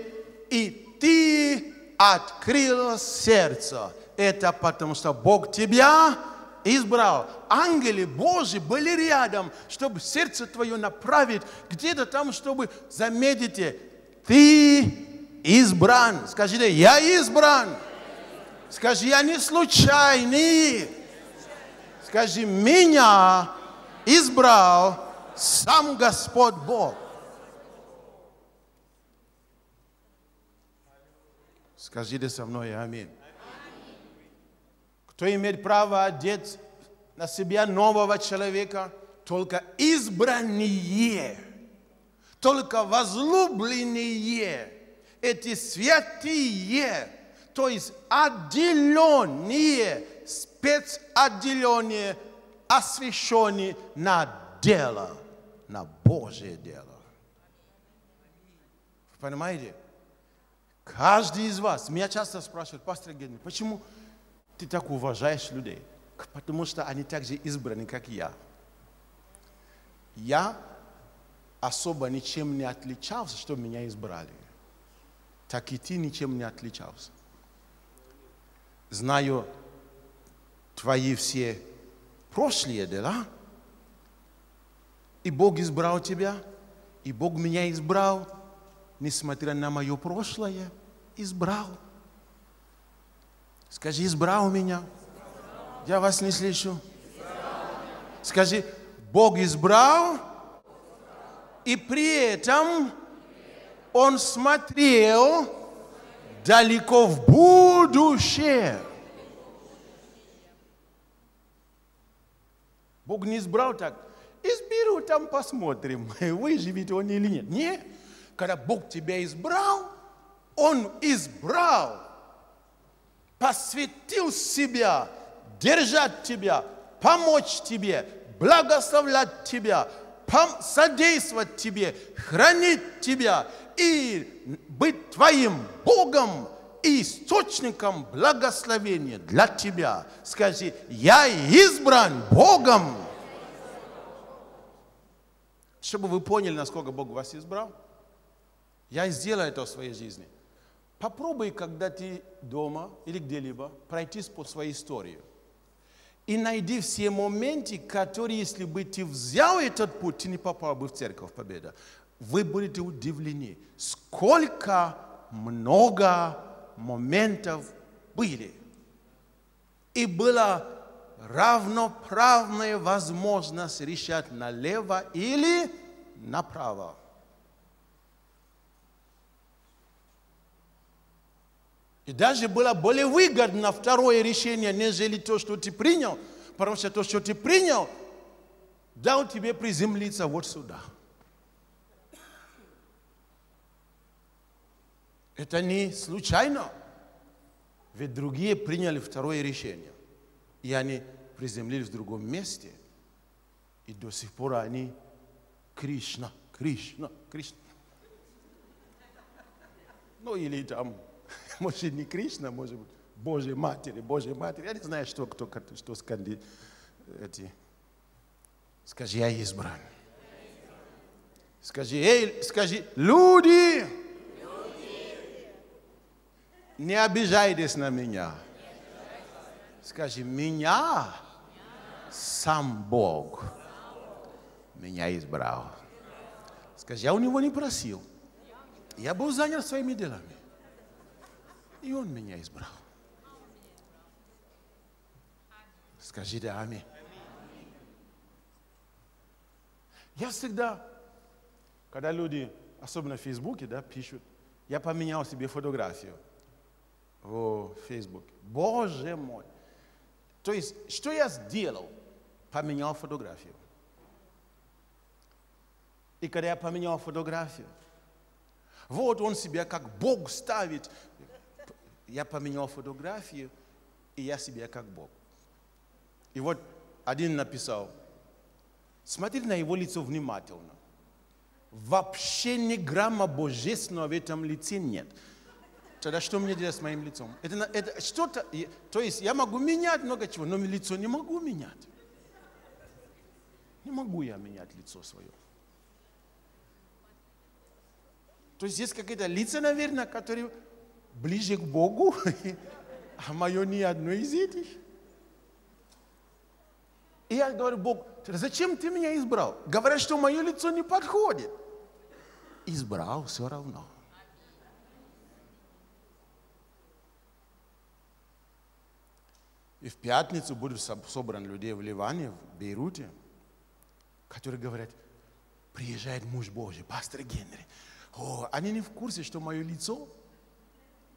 и ты открыл сердце. Это потому, что Бог тебя избрал. Ангелы Божьи были рядом, чтобы сердце твое направить где-то там, чтобы заметить, ты избран. Скажи, я избран. Скажи, я не случайный. Скажи, меня избрал сам Господь Бог. Скажите со мной аминь. Кто имеет право одеть на себя нового человека? Только избранные, только возлюбленные, эти святые, то есть отделенные, спецотделенные, освященные на дело, на Божье дело. Понимаете? Каждый из вас, меня часто спрашивают, пастор Генри, почему ты так уважаешь людей? Потому что они так же избраны, как я. Я особо ничем не отличался, что меня избрали. Так и ты ничем не отличался. Знаю твои все прошлые дела. И Бог избрал тебя, и Бог меня избрал, несмотря на мое прошлое. Избрал. Скажи, избрал меня. Я вас не слышу. Скажи, Бог избрал, и при этом Он смотрел далеко в будущее. Бог не избрал так. Изберу, там посмотрим, выживет он или нет. Нет. Когда Бог тебя избрал, Он избрал, посвятил себя, держать тебя, помочь тебе, благословлять тебя, содействовать тебе, хранить тебя и быть твоим Богом и источником благословения для тебя. Скажи, я избран Богом. Чтобы вы поняли, насколько Бог вас избрал, я сделаю это в своей жизни. Попробуй, когда ты дома или где-либо, пройтись по своей истории. И найди все моменты, которые, если бы ты взял этот путь, ты не попал бы в церковь Победа. Вы будете удивлены, сколько много моментов были. И была равноправная возможность решать налево или направо. И даже было более выгодно второе решение, нежели то, что ты принял, потому что то, что ты принял, дал тебе приземлиться вот сюда. Это не случайно, ведь другие приняли второе решение, и они приземлились в другом месте, и до сих пор они Кришна, Кришна, Кришна. Ну или там... Может, не Кришна, может быть, Божья Матери, Божья Матери. Я не знаю, что кто что скандит. Скажи, я избран. Скажи, эй, скажи, люди, не обижайтесь на меня. Скажи, меня сам Бог меня избрал. Скажи, я у него не просил. Я был занят своими делами. И Он меня избрал. Скажи, да, аминь. Я всегда, когда люди, особенно в Фейсбуке, да, пишут, я поменял себе фотографию в Фейсбуке. Боже мой! То есть, что я сделал? Поменял фотографию. И когда я поменял фотографию, вот он себя как Бог ставит. Я поменял фотографию, и я себя как Бог. И вот один написал, смотри на его лицо внимательно. Вообще ни грамма божественного в этом лице нет. Тогда что мне делать с моим лицом? Это что-то, то есть я могу менять много чего, но лицо не могу менять. Не могу я менять лицо свое. То есть есть какие-то лица, наверное, которые... ближе к Богу, а мое ни одно из этих. И я говорю, Бог, зачем ты меня избрал? Говорят, что мое лицо не подходит. Избрал все равно. И в пятницу будут собраны людей в Ливане, в Бейруте, которые говорят: приезжает муж Божий, пастор Генри. О, они не в курсе, что мое лицо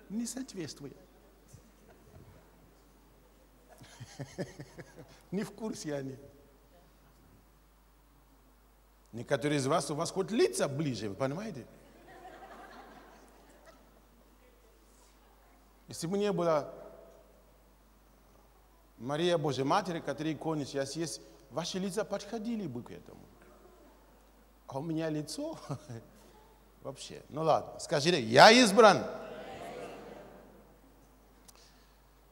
не соответствует. Не в курсе они. Некоторые из вас, у вас хоть лица ближе, вы понимаете? Если бы не было Мария Божьей Матери, которая иконы сейчас есть, ваши лица подходили бы к этому. А у меня лицо вообще. Ну ладно, скажите: я избран.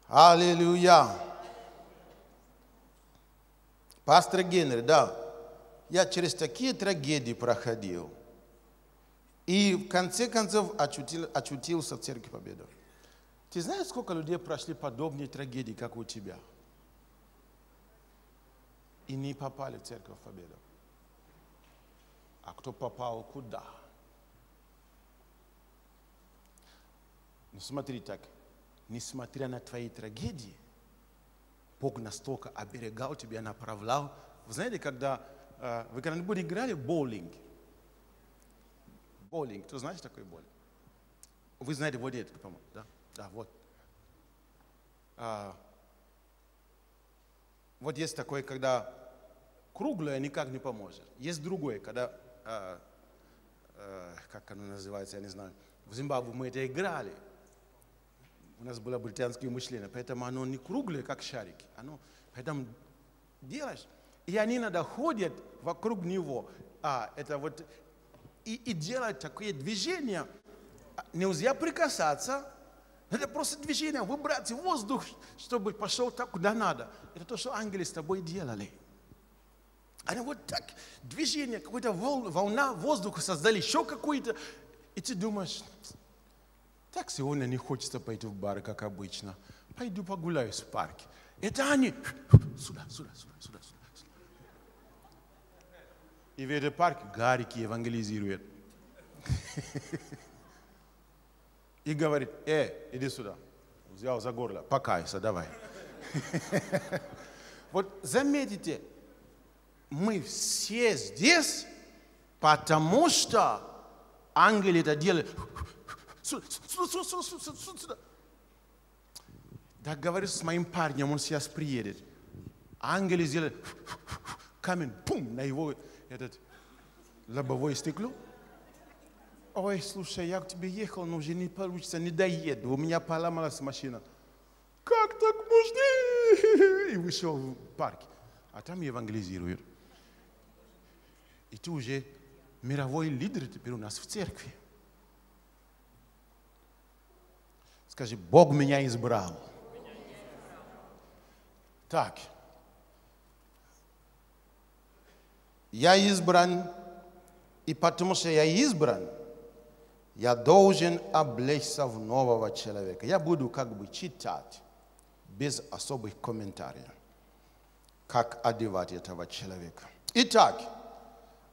Аллилуйя. Пастор Генри, да, я через такие трагедии проходил. И в конце концов очутился в церкви Победы. Ты знаешь, сколько людей прошли подобные трагедии, как у тебя? И не попали в церковь Победы. А кто попал, куда? Ну смотри так, несмотря на твои трагедии, Бог настолько оберегал тебя, направлял. Вы знаете, когда вы когда-нибудь играли в боулинг? Боулинг, кто знает, что такое боулинг? Вы знаете, вот это, по-моему, да? Да, вот. Вот есть такое, когда круглое никак не поможет. Есть другое, когда, как оно называется, я не знаю. В Зимбабве мы это играли. У нас было британское мышление, поэтому оно не круглое, как шарики. Оно, поэтому делаешь. И они иногда ходят вокруг него. Это вот, и делают такие движения. Нельзя прикасаться. Это просто движение, выбрать воздух, чтобы пошел так, куда надо. Это то, что ангелы с тобой делали. Они вот так, движение, какая-то волна воздуха создали, еще какую-то. И ты думаешь: так сегодня не хочется пойти в бар, как обычно. Пойду погуляю в парке. Это они. Сюда, сюда, сюда, сюда, сюда. И в этот парк Гарики евангелизирует. И говорит: иди сюда. Взял за горло. Покайся, давай. Вот заметите, мы все здесь, потому что ангелы это делают. Да, говорю с моим парнем, он сейчас приедет. Ангелы сделали камень, пум, на его этот лобовое стекло. Ой, слушай, я к тебе ехал, но уже не получится, не доеду, у меня поломалась машина. Как так можно? И вышел в парк. А там евангелизируют. И ты уже мировой лидер теперь у нас в церкви. Скажи: Бог меня избрал. Так. Я избран, и потому что я избран, я должен облечься в нового человека. Я буду как бы читать без особых комментариев, как одевать этого человека. Итак,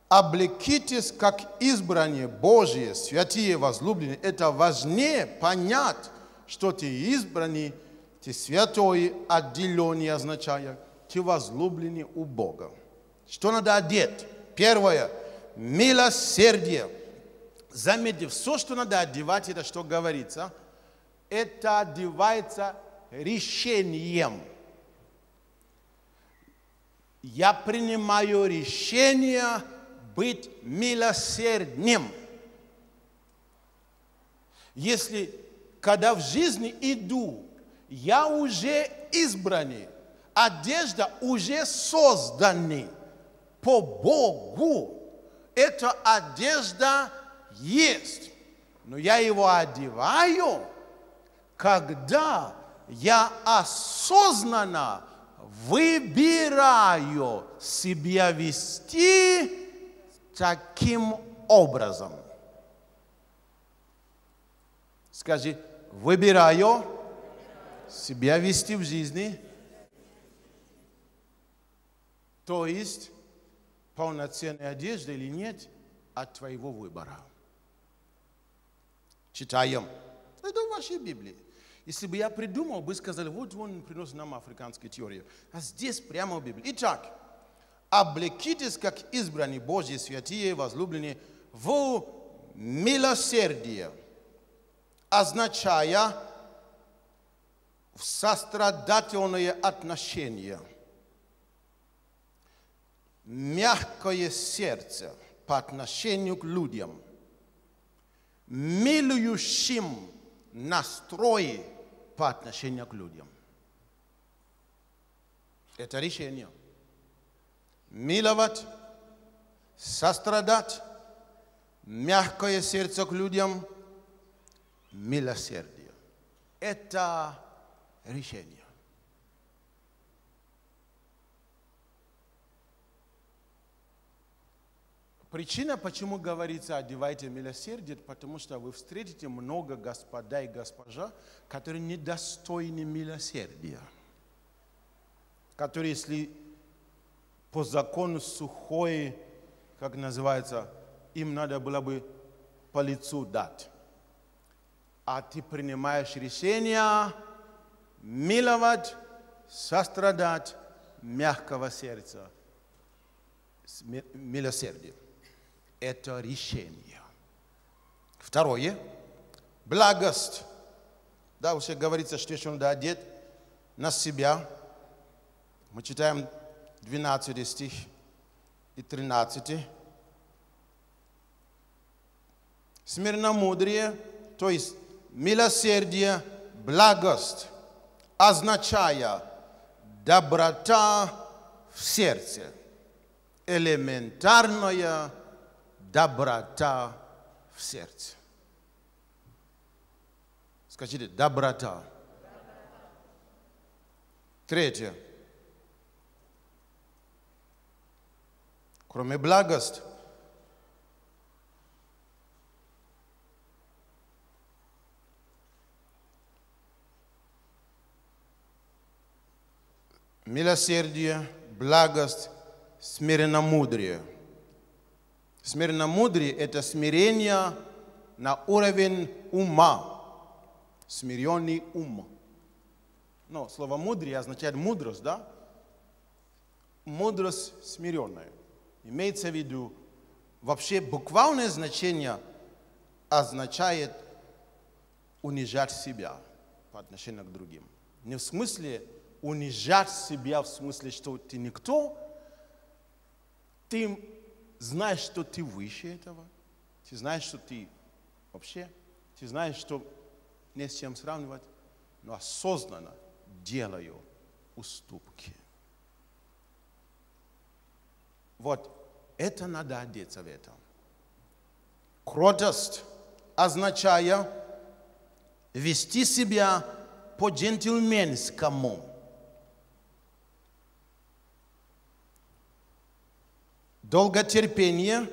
облекитесь как избрание Божие, святые возлюбленные. Это важнее понять, что ты избранный, ты святой, отделенный означает, ты возлюбленный у Бога. Что надо одеть? Первое, милосердие. Заметьте, все, что надо одевать, это что говорится? Это одевается решением. Я принимаю решение быть милосердным. Если, когда в жизни иду, я уже избранный, одежда уже создана по Богу. Эта одежда есть, но я его одеваю, когда я осознанно выбираю себя вести таким образом. Скажи: выбираю себя вести в жизни, то есть полноценная одежда или нет, от твоего выбора. Читаем. Это в вашей Библии. Если бы я придумал, бы сказали, вот он приносит нам африканские теории. А здесь прямо в Библии. Итак, облекитесь, как избранные Божьи, святые, возлюбленные, в милосердие, означая в сострадательное отношение, мягкое сердце по отношению к людям, милующим настрой по отношению к людям. Это решение. Миловать, сострадать, мягкое сердце к людям, милосердие. Это решение. Причина, почему говорится одевайте милосердие, потому что вы встретите много господа и госпожа, которые недостойны милосердия, которые, если по закону сухой, как называется, им надо было бы по лицу дать. А ты принимаешь решение миловать, сострадать, мягкого сердца, милосердия. Это решение. Второе. Благость. Да, уже говорится, что еще надо одеть на себя. Мы читаем 12 стих и 13. Смирномудрие, то есть милосердие, благость, означая доброта в сердце, элементарная доброта в сердце. Скажите, доброта. Третье. Кроме благости, милосердие, благость, смиренномудрие. Смиренномудрие – это смирение на уровень ума. Смиренный ум. Но слово «мудрие» означает мудрость, да? Мудрость смиренная. Имеется в виду, вообще буквальное значение означает унижать себя по отношению к другим. Не в смысле унижать себя, в смысле, что ты никто, ты знаешь, что ты выше этого. Ты знаешь, что ты вообще. Ты знаешь, что не с чем сравнивать. Но осознанно делаю уступки. Вот это надо одеться в это. Кротость, означая вести себя по-джентльменскому. Долготерпение,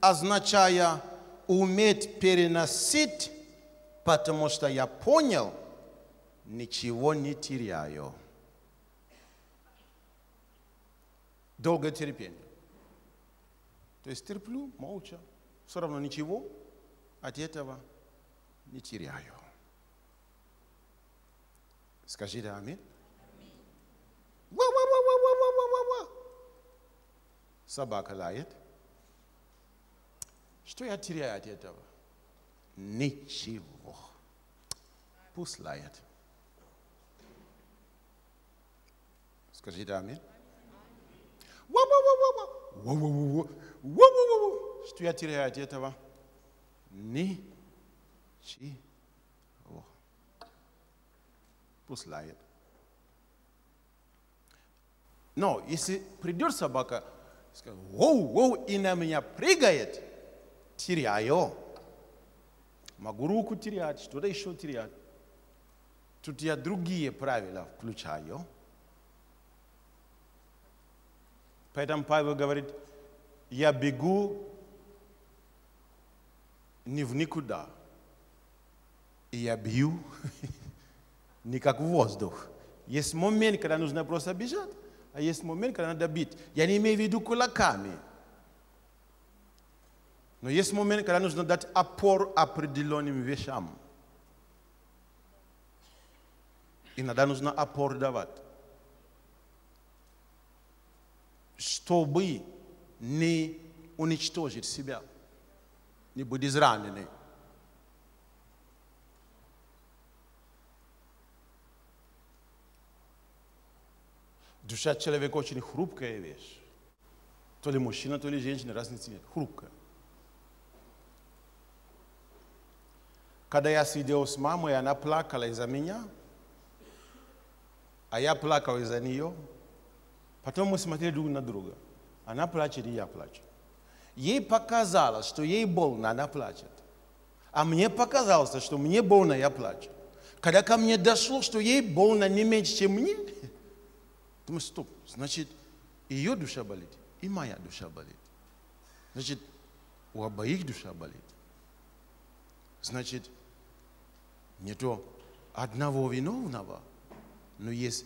означая уметь переносить, потому что я понял, ничего не теряю. Долготерпение. То есть терплю, молча, все равно ничего от этого не теряю. Скажите аминь. Собака лает. Что я теряю от этого? Ничего. Пусть лает. Скажите аминь. Что я теряю от этого? Ничего. Пусть лает. Но если придет собака, скажет, воу-воу, и на меня прыгает, теряю. Могу руку терять, что-то еще терять. Тут я другие правила включаю. Поэтому Павел говорит, я бегу не в никуда. И я бью не как в воздух. Есть момент, когда нужно просто бежать, а есть момент, когда надо бить. Я не имею в виду кулаками. Но есть момент, когда нужно дать опор определенным вещам. Иногда нужно опор давать, чтобы не уничтожить себя, не быть израненным. Душа человека очень хрупкая вещь. То ли мужчина, то ли женщина, разницы нет. Хрупкая. Когда я сидел с мамой, она плакала из-за меня, а я плакал из-за нее. Потом мы смотрели друг на друга. Она плачет, и я плачу. Ей показалось, что ей больно, она плачет. А мне показалось, что мне больно, я плачу. Когда ко мне дошло, что ей больно не меньше, чем мне, думаю, стоп, значит, ее душа болит, и моя душа болит. Значит, у обоих душа болит. Значит, не то одного виновного, но есть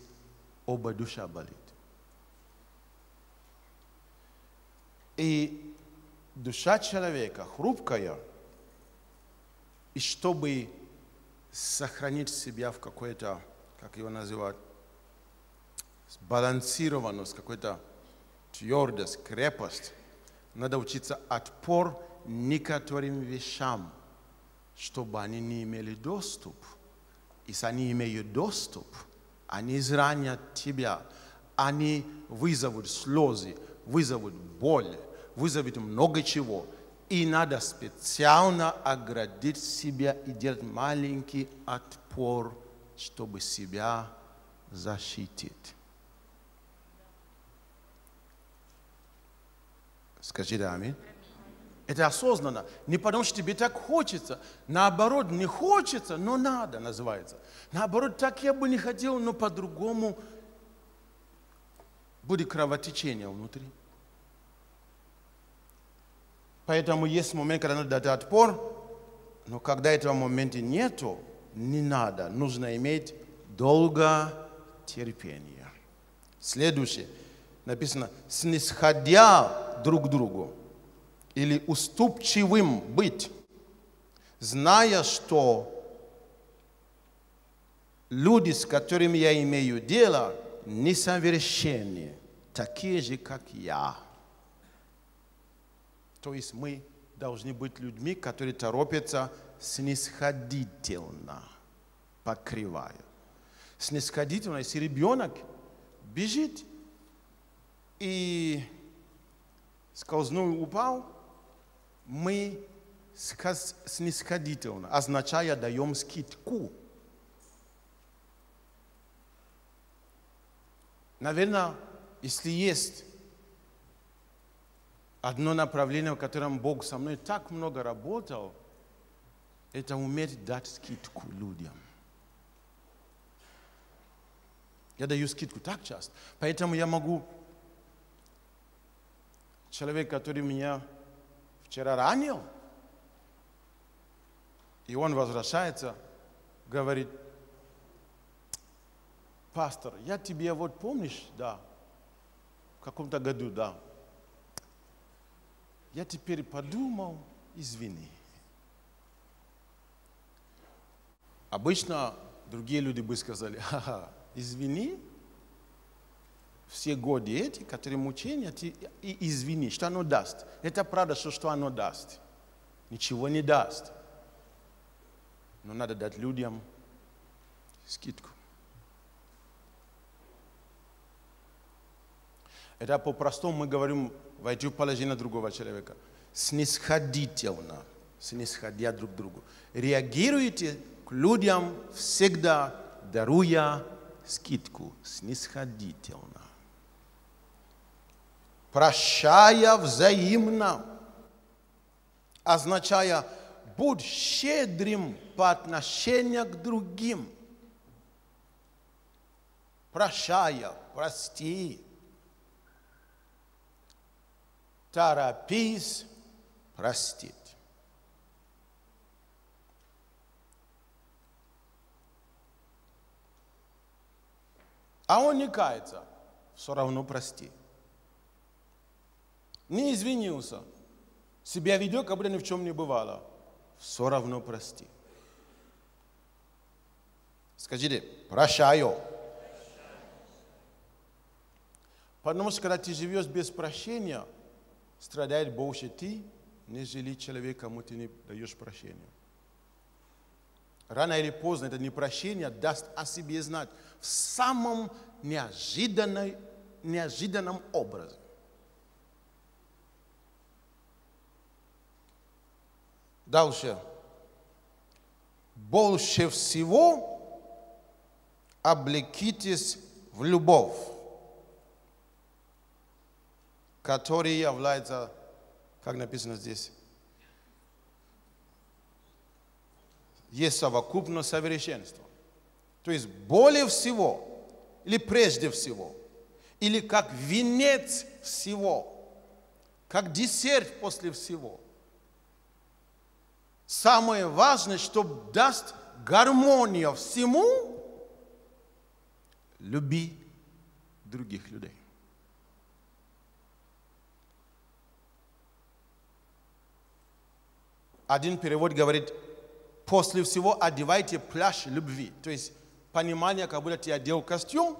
оба душа болит. И душа человека хрупкая, и чтобы сохранить себя в какой-то, как его называют, сбалансированность, какой-то твердость, крепость, надо учиться отпор некоторым вещам, чтобы они не имели доступ. Если они имеют доступ, они изранят тебя, они вызовут слезы, вызовут боль, вызовут много чего. И надо специально оградить себя и делать маленький отпор, чтобы себя защитить. Скажите аминь. Это осознанно. Не потому, что тебе так хочется. Наоборот, не хочется, но надо, называется. Наоборот, так я бы не хотел, но по-другому будет кровотечение внутри. Поэтому есть момент, когда надо дать отпор, но когда этого момента нету, не надо. Нужно иметь долготерпение. Следующее. Написано, снисходя друг к другу. Или уступчивым быть, зная, что люди, с которыми я имею дело, несовершенны, такие же, как я. То есть мы должны быть людьми, которые торопятся снисходительно, покрывая. Снисходительно, если ребенок бежит и скользнул, упал, мы снисходительно, означая, даем скидку. Наверное, если есть одно направление, в котором Бог со мной так много работал, это уметь дать скидку людям. Я даю скидку так часто, поэтому я могу... Человек, который меня вчера ранил, и он возвращается, говорит, пастор, я тебе вот помнишь, да, в каком-то году, да, я теперь подумал, извини. Обычно другие люди бы сказали, ха-ха, извини. Все годы эти, которые мучения, и извини, что оно даст. Это правда, что оно даст. Ничего не даст. Но надо дать людям скидку. Это по-простому мы говорим, войти в положение другого человека. Снисходительно, снисходя друг к другу. Реагируйте к людям всегда, даруя скидку, снисходительно. Прощая взаимно, означая, будь щедрым по отношению к другим. Прощая, прости. Торопись простить. А он не кается, все равно прости. Не извинился, себя ведет, как будто ни в чем не бывало. Все равно прости. Скажите, прощаю. Потому что когда ты живешь без прощения, страдает больше ты, нежели человек, кому ты не даешь прощения. Рано или поздно это непрощение даст о себе знать в самом неожиданном образе. Дальше. Больше всего облекитесь в любовь, которая является, как написано здесь, есть совокупное совершенство. То есть более всего, или прежде всего, или как венец всего, как десерт после всего. Самое важное, что даст гармонию всему, люби других людей. Один перевод говорит: после всего одевайте плащ любви. То есть понимание, как будто ты одел костюм,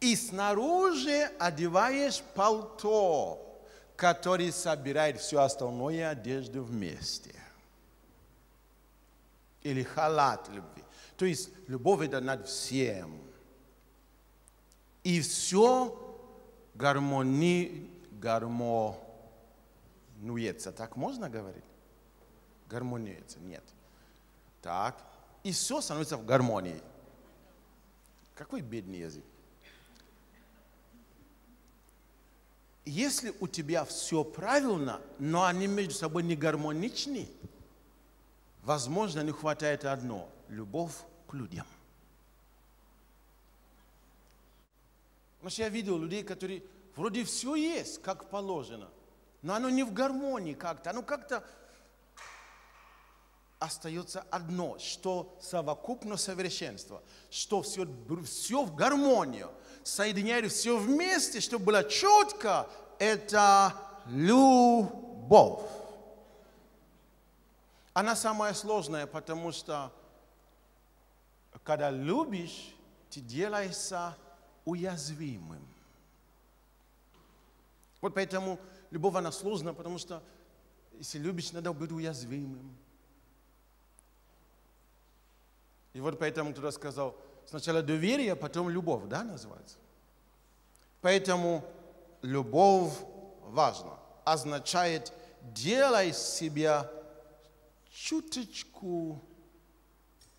и снаружи одеваешь пальто, который собирает все остальное одежду вместе. Или халат любви. То есть любовь это над всем. И все гармонуется. Так можно говорить? Гармонуется? Нет. Так, и все становится в гармонии. Какой бедный язык. Если у тебя все правильно, но они между собой не гармоничны, возможно, не хватает одно – любовь к людям. Потому что я видел людей, которые вроде все есть, как положено, но оно не в гармонии как-то, оно как-то остается одно, что совокупно совершенство, что все в гармонию, соединяет все вместе, чтобы было четко, это любовь. Она самая сложная, потому что когда любишь, ты делаешься уязвимым. Вот поэтому любовь, она сложная, потому что если любишь, надо быть уязвимым. И вот поэтому кто-то сказал, сначала доверие, потом любовь, да, называется? Поэтому любовь важна. Означает, делай себя чуточку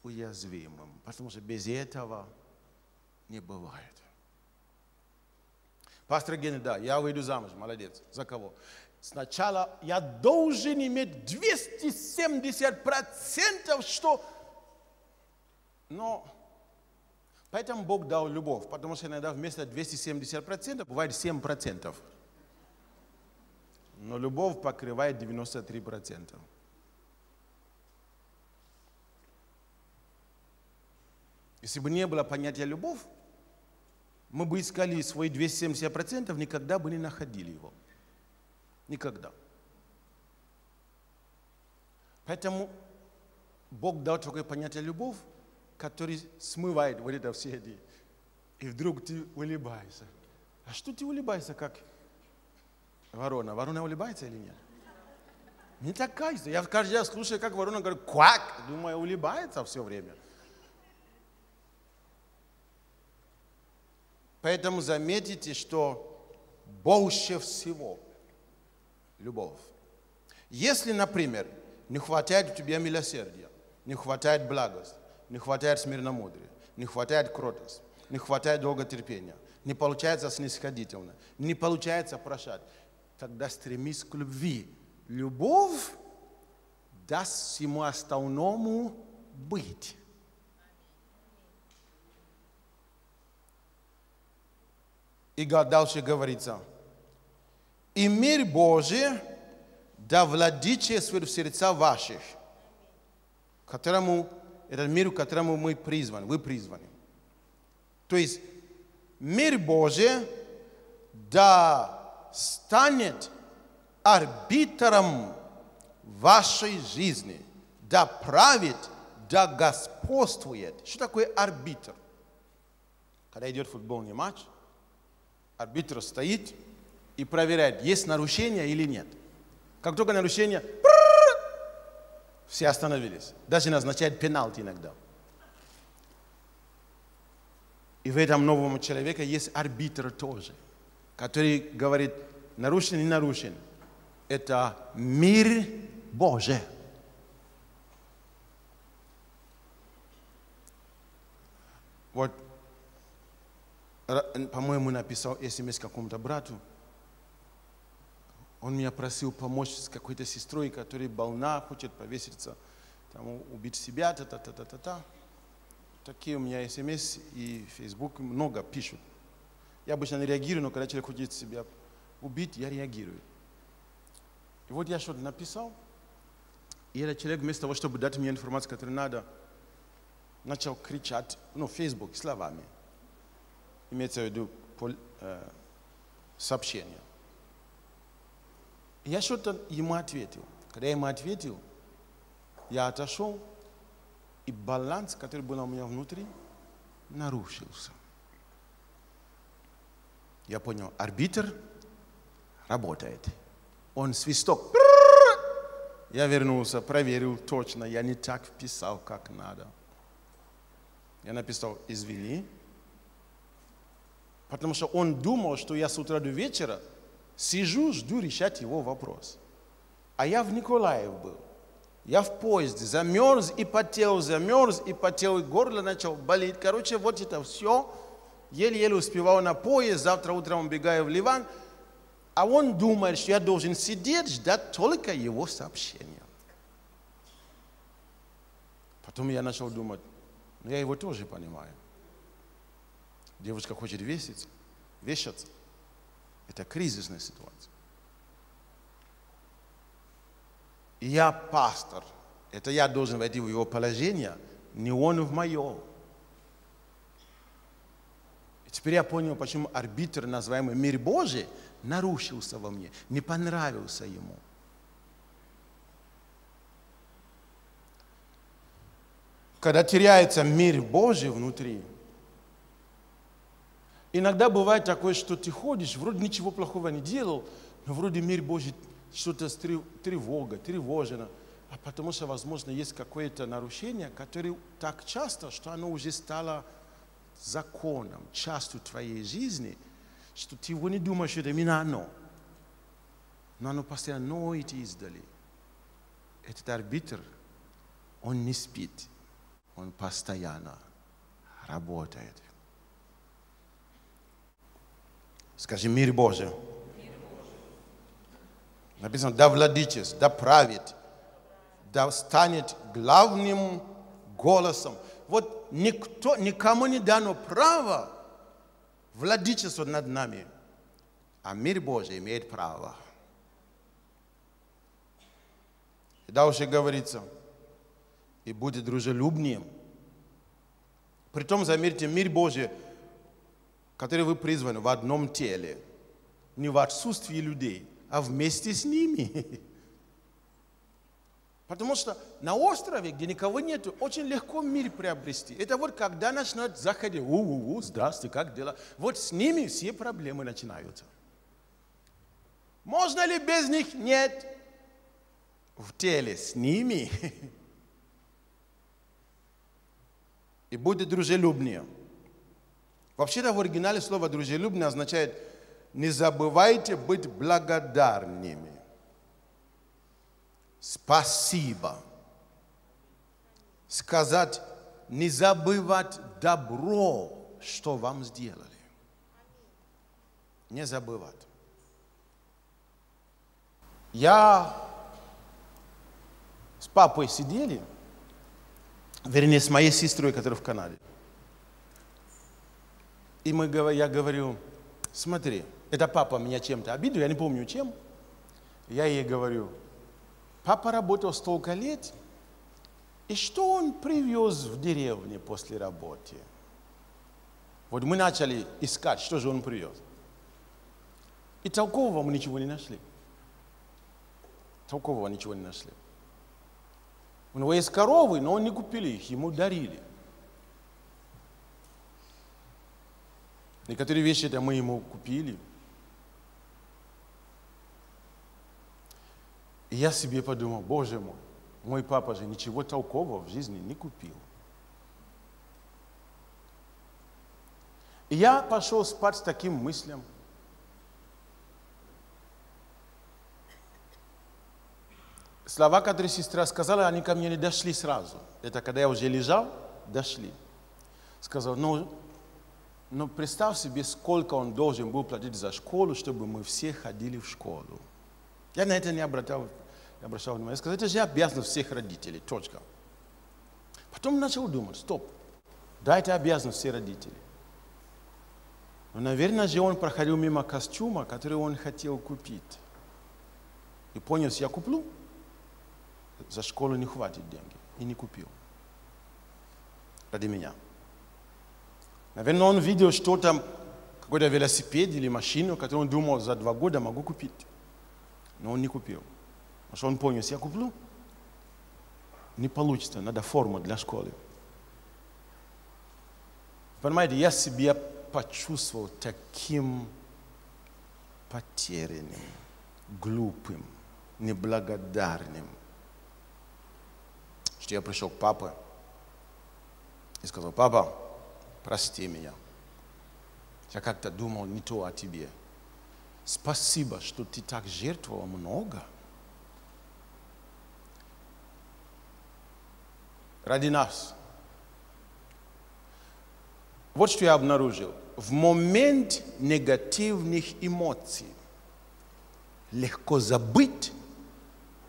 уязвимым, потому что без этого не бывает. Пастор Генри, да, я выйду замуж, молодец. За кого? Сначала я должен иметь 270%, что... Но поэтому Бог дал любовь, потому что иногда вместо 270% бывает 7%. Но любовь покрывает 93%. Если бы не было понятия любовь, мы бы искали свои 270%, никогда бы не находили его. Никогда. Поэтому Бог дал такое понятие любовь, который смывает вот это все эти. И вдруг ты улыбаешься. А что ты улыбаешься, как ворона? Ворона улыбается или нет? Не такая. Я каждый раз слушаю, как ворона говорит, квак. Думаю, улыбается все время. Поэтому заметите, что больше всего любовь. Если, например, не хватает у тебя милосердия, не хватает благости, не хватает смирномудрия, не хватает кротости, не хватает долготерпения, не получается снисходительно, не получается прощать. Тогда стремись к любви. Любовь даст всему остальному быть. И дальше говорится, и мир Божий да владычествует в сердца ваших, которому это мир, к которому мы призваны, вы призваны. То есть мир Божий да станет арбитром вашей жизни, да правит, да господствует. Что такое арбитр? Когда идет футбольный матч, арбитр стоит и проверяет, есть нарушение или нет. Как только нарушение, все остановились. Даже назначают пенальти иногда. И в этом новом человеке есть арбитр тоже, который говорит, нарушен и нарушен. Это мир Божий. Вот, по-моему, написал смс какому-то брату. Он меня просил помочь с какой-то сестрой, которая больна, хочет повеситься, там, убить себя, та-та-та-та-та-та. Такие у меня смс и фейсбук много пишут. Я обычно не реагирую, но когда человек хочет себя убить, я реагирую. И вот я что-то написал, и этот человек вместо того, чтобы дать мне информацию, которую надо, начал кричать, ну, Facebook, словами. Имеется в виду сообщение. И я что-то ему ответил. Когда я ему ответил, я отошел, и баланс, который был у меня внутри, нарушился. Я понял, арбитр работает. Он свисток. Я вернулся, проверил точно, я не так писал, как надо. Я написал, извини. Потому что он думал, что я с утра до вечера сижу, жду решать его вопрос. А я в Николаев был. Я в поезде замерз и потел, и горло начало болеть. Короче, вот это все. Еле-еле успевал на поезд, завтра утром убегаю в Ливан. А он думает, что я должен сидеть, ждать только его сообщения. Потом я начал думать, ну я его тоже понимаю. Девушка хочет вешаться. Это кризисная ситуация. И я пастор. Это я должен войти в его положение, не он в мое. И теперь я понял, почему арбитр, называемый мир Божий, нарушился во мне, не понравился ему. Когда теряется мир Божий внутри, иногда бывает такое, что ты ходишь, вроде ничего плохого не делал, но вроде мир Божий что-то тревожно, а потому что, возможно, есть какое-то нарушение, которое так часто, что оно уже стало законом, частью твоей жизни, что ты его не думаешь, что это именно оно. Но оно постоянно ноет издали. Этот арбитр, он не спит. Он постоянно работает. Скажи, мир Божий. Написано, да владычествует, да правит, да станет главным голосом. Вот никто, никому не дано право владычествовать над нами, а мир Божий имеет право. И дальше говорится, и будет дружелюбнее. Притом, заметьте, мир Божий, который вы призваны в одном теле, не в отсутствии людей, а вместе с ними. Потому что на острове, где никого нету, очень легко мир приобрести. Это вот когда начинают заходить, здравствуй, как дела? Вот с ними все проблемы начинаются. Можно ли без них? Нет. В теле с ними. И будет дружелюбнее. Вообще-то в оригинале слово дружелюбное означает не забывайте быть благодарными. Спасибо. Сказать, не забывать добро, что вам сделали. Не забывать. Я с папой сидели, вернее, с моей сестрой, которая в Канаде. И я говорю, смотри, это папа меня чем-то обидел, я не помню чем. Я ей говорю, папа работал столько лет, и что он привез в деревне после работы? Вот мы начали искать, что же он привез. И толкового мы ничего не нашли. У него есть коровы, но он не купили их, ему дарили. Некоторые вещи это мы ему купили. И я себе подумал, Боже мой, мой папа же ничего толкового в жизни не купил. И я пошел спать с таким мыслям. Слова, которые сестра сказала, они ко мне не дошли сразу. Это когда я уже лежал, дошли. Сказал, но представь себе, сколько он должен был платить за школу, чтобы мы все ходили в школу. Я на это не обращал внимания. Я сказал, это же обязанность всех родителей, точка. Потом начал думать, стоп, да, это обязанность всех родителей. Но, наверное же, он проходил мимо костюма, который он хотел купить. И понял, что я куплю, за школу не хватит деньги. И не купил. Ради меня. Наверное, он видел что-то, какой-то велосипед или машину, которую он думал, за 2 года могу купить. Но он не купил. Потому что он понял, если я куплю, не получится, надо форму для школы. Понимаете, я себя почувствовал таким потерянным, глупым, неблагодарным, что я пришел к папе и сказал, папа, прости меня. Я как-то думал не то о тебе. Спасибо, что ты так жертвовал много. Ради нас. Вот что я обнаружил. В момент негативных эмоций легко забыть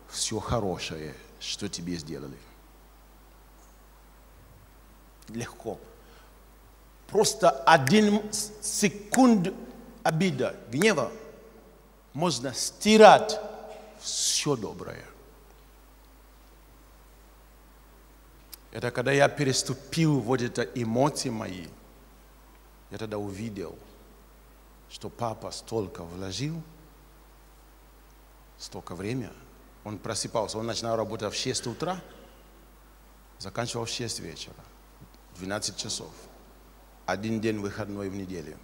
все хорошее, что тебе сделали. Легко. Просто 1 секунд обида, гнева, можно стирать все доброе. Это когда я переступил вот эти эмоции мои, я тогда увидел, что папа столько вложил, столько времени. Он просыпался, он начинал работать в 6 утра, заканчивал в 6 вечера, 12 часов. 1 день выходной в неделю.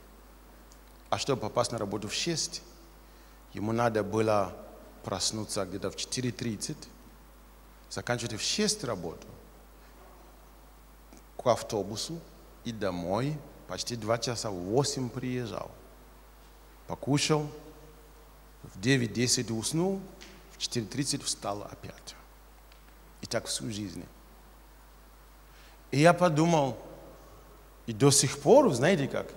А чтобы попасть на работу в 6, ему надо было проснуться где-то в 4:30, заканчивать в 6 работу, к автобусу и домой почти 2 часа, в 8 приезжал. Покушал, в 9:10 уснул, в 4:30 встал опять. И так всю жизнь. И я подумал, и до сих пор, знаете как,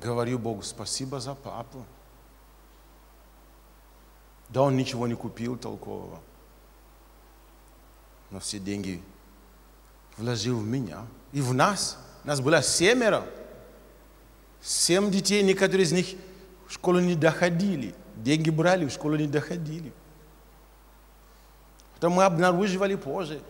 говорю Богу, спасибо за папу. Да, он ничего не купил толкового, но все деньги вложил в меня и в нас. Нас было 7. 7 детей, некоторые из них в школу не доходили. Деньги брали, в школу не доходили. Это мы обнаруживали позже.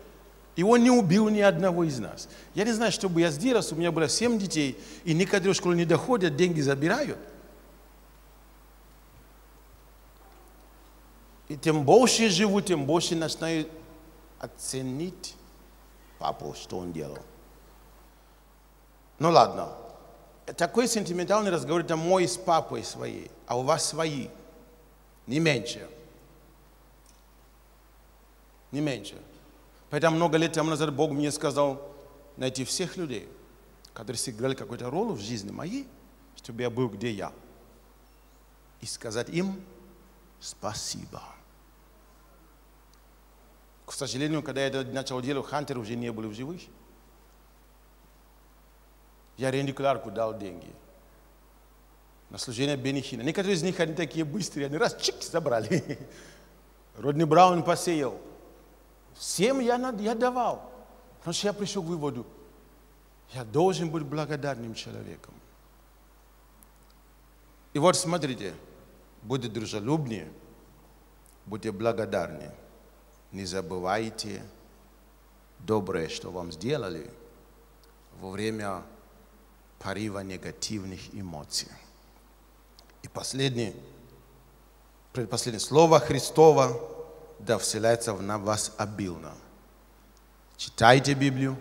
И он не убил ни одного из нас. Я не знаю, что бы я сделал, у меня было 7 детей, и некоторые в школу не доходят, деньги забирают. И тем больше живу, тем больше начинаю оценить папу, что он делал. Ну ладно, такой сентиментальный разговор, это мой с папой своей, а у вас свои, не меньше. Не меньше. Поэтому много лет тому назад Бог мне сказал найти всех людей, которые сыграли какую-то роль в жизни моей, чтобы я был где я. И сказать им спасибо. К сожалению, когда я это начал делать, Хантер уже не был в живых. Я Ренди Кларку дал деньги на служение Бенихина. Некоторые из них, они такие быстрые, они раз, чик, забрали. Родни Браун посеял. Всем я давал, потому что я пришел к выводу, я должен быть благодарным человеком. И вот смотрите, будьте дружелюбнее, будьте благодарны, не забывайте доброе, что вам сделали во время порыва негативных эмоций. И предпоследнее слово Христово да вселяется в нас обильно. Читайте Библию.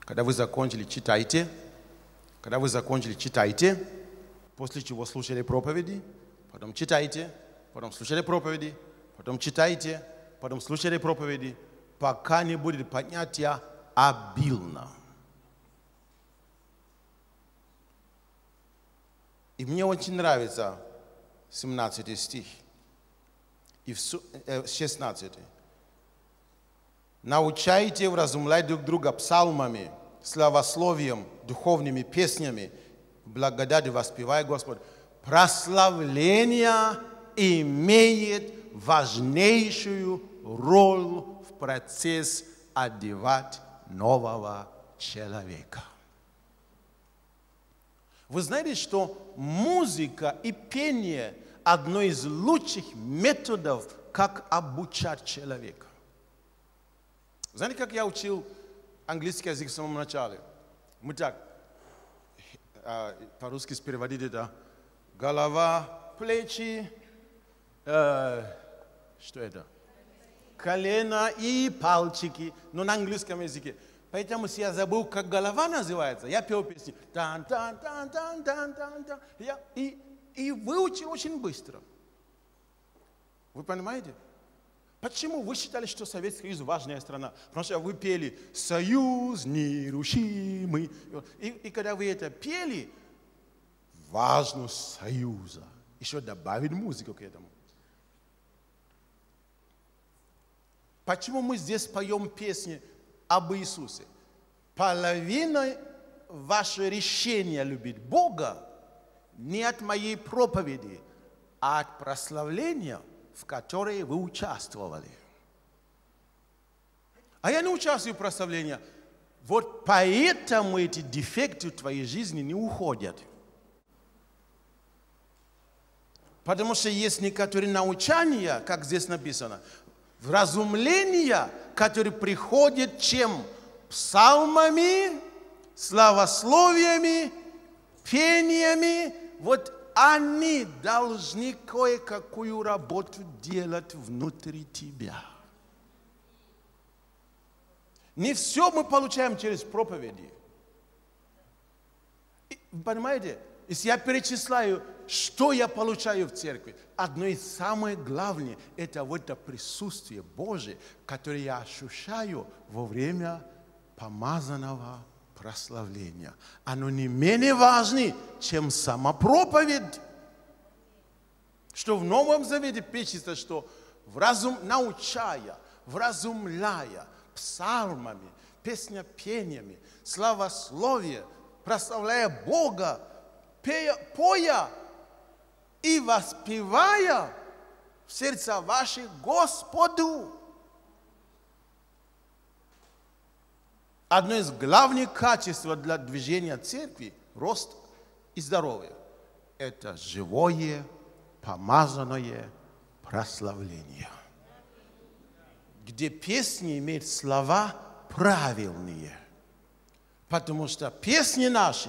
Когда вы закончили, читайте. Когда вы закончили, читайте. После чего слушали проповеди, потом читайте, потом слушали проповеди, потом читайте, потом слушали проповеди, пока не будет понятия обильно. И мне очень нравится 17 стих и 16. Научайте вразумлять друг друга псалмами, славословием, духовными песнями, благодать воспевая Господь. Прославление имеет важнейшую роль в процессе одевать нового человека. Вы знаете, что музыка и пение – одно из лучших методов, как обучать человека. Знаете, как я учил английский язык в самом начале? Мы так, по-русски переводить это, голова, плечи, что это? Колено и пальчики, но на английском языке. Поэтому я забыл, как голова называется. Я пел песни. И выучил очень быстро. Вы понимаете? Почему вы считали, что Советский Союз важная страна? Потому что вы пели «Союз нерушимый». И когда вы это пели, важность Союза. Еще добавить музыку к этому. Почему мы здесь поем песни об Иисусе? Половина ваше решение любить Бога не от моей проповеди, а от прославления, в которой вы участвовали. А я не участвую в прославлении. Вот поэтому эти дефекты в твоей жизни не уходят. Потому что есть некоторые научания, как здесь написано, вразумления, которые приходят чем? Псалмами, славословиями, пениями. Вот они должны кое-какую работу делать внутри тебя. Не все мы получаем через проповеди. Понимаете? Если я перечисляю, что я получаю в церкви, одно из самых главных – это вот это присутствие Божие, которое я ощущаю во время помазанного прославления. Оно не менее важно, чем сама проповедь. Что в Новом Завете пишется, что научая, вразумляя псалмами, песнопениями, славословие, прославляя Бога, поя и воспевая в сердце ваше Господу. Одно из главных качеств для движения церкви, рост и здоровье, это живое, помазанное прославление, где песни имеют слова правильные, потому что песни наши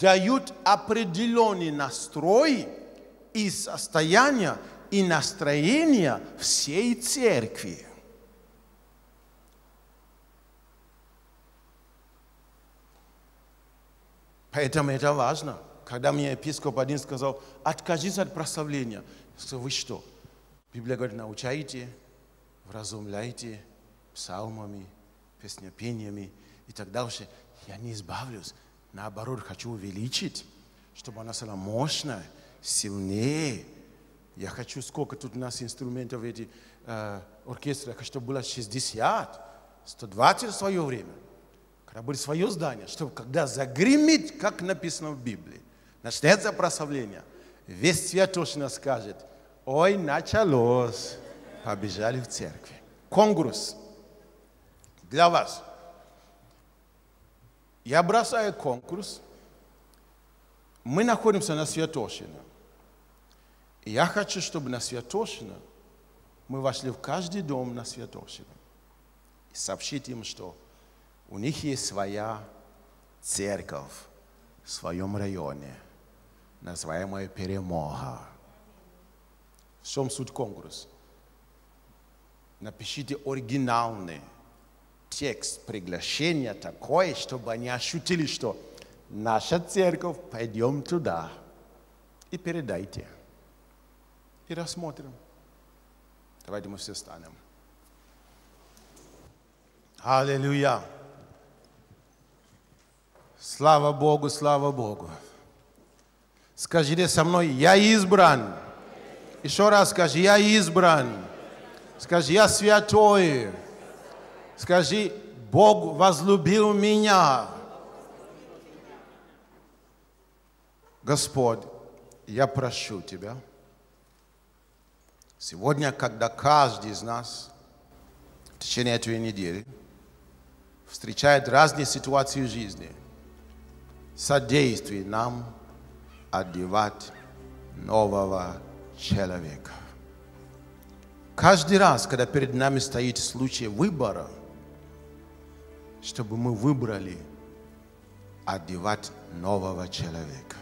дают определенный настрой и состояние, и настроение всей церкви. Поэтому это важно. Когда мне епископ один сказал, откажись от прославления, я сказал, вы что? Библия говорит, научайте, вразумляйте псалмами, песнопениями и так дальше. Я не избавлюсь. Наоборот, хочу увеличить, чтобы она стала мощной, сильнее. Я хочу, сколько тут у нас инструментов, эти оркестры, чтобы было 60, 120 в свое время. Когда будет свое здание, чтобы когда загремит, как написано в Библии, начнется прославление, весь свет точно скажет, ой, началось, побежали в церкви. Конгресс для вас. Я бросаю конкурс. Мы находимся на Святошино. И я хочу, чтобы на Святошино мы вошли в каждый дом на Святошино. И сообщить им, что у них есть своя церковь в своем районе, называемая Перемога. В чем суть конкурса? Напишите оригинальный текст приглашения такой, чтобы они ощутили, что наша церковь, пойдем туда и передайте. И рассмотрим. Давайте мы все встанем. Аллилуйя! Слава Богу, слава Богу! Скажите со мной, я избран. Еще раз скажи, я избран. Скажи, я святой. Скажи, Бог возлюбил меня. Господь, я прошу Тебя, сегодня, когда каждый из нас в течение этой недели встречает разные ситуации в жизни, содействуй нам одевать нового человека. Каждый раз, когда перед нами стоит случай выбора, чтобы мы выбрали одевать нового человека.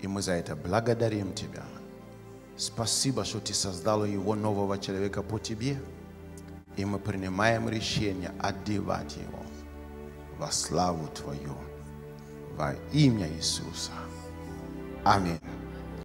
И мы за это благодарим Тебя. Спасибо, что Ты создал его, нового человека, по Тебе. И мы принимаем решение одевать его во славу Твою, во имя Иисуса. Аминь.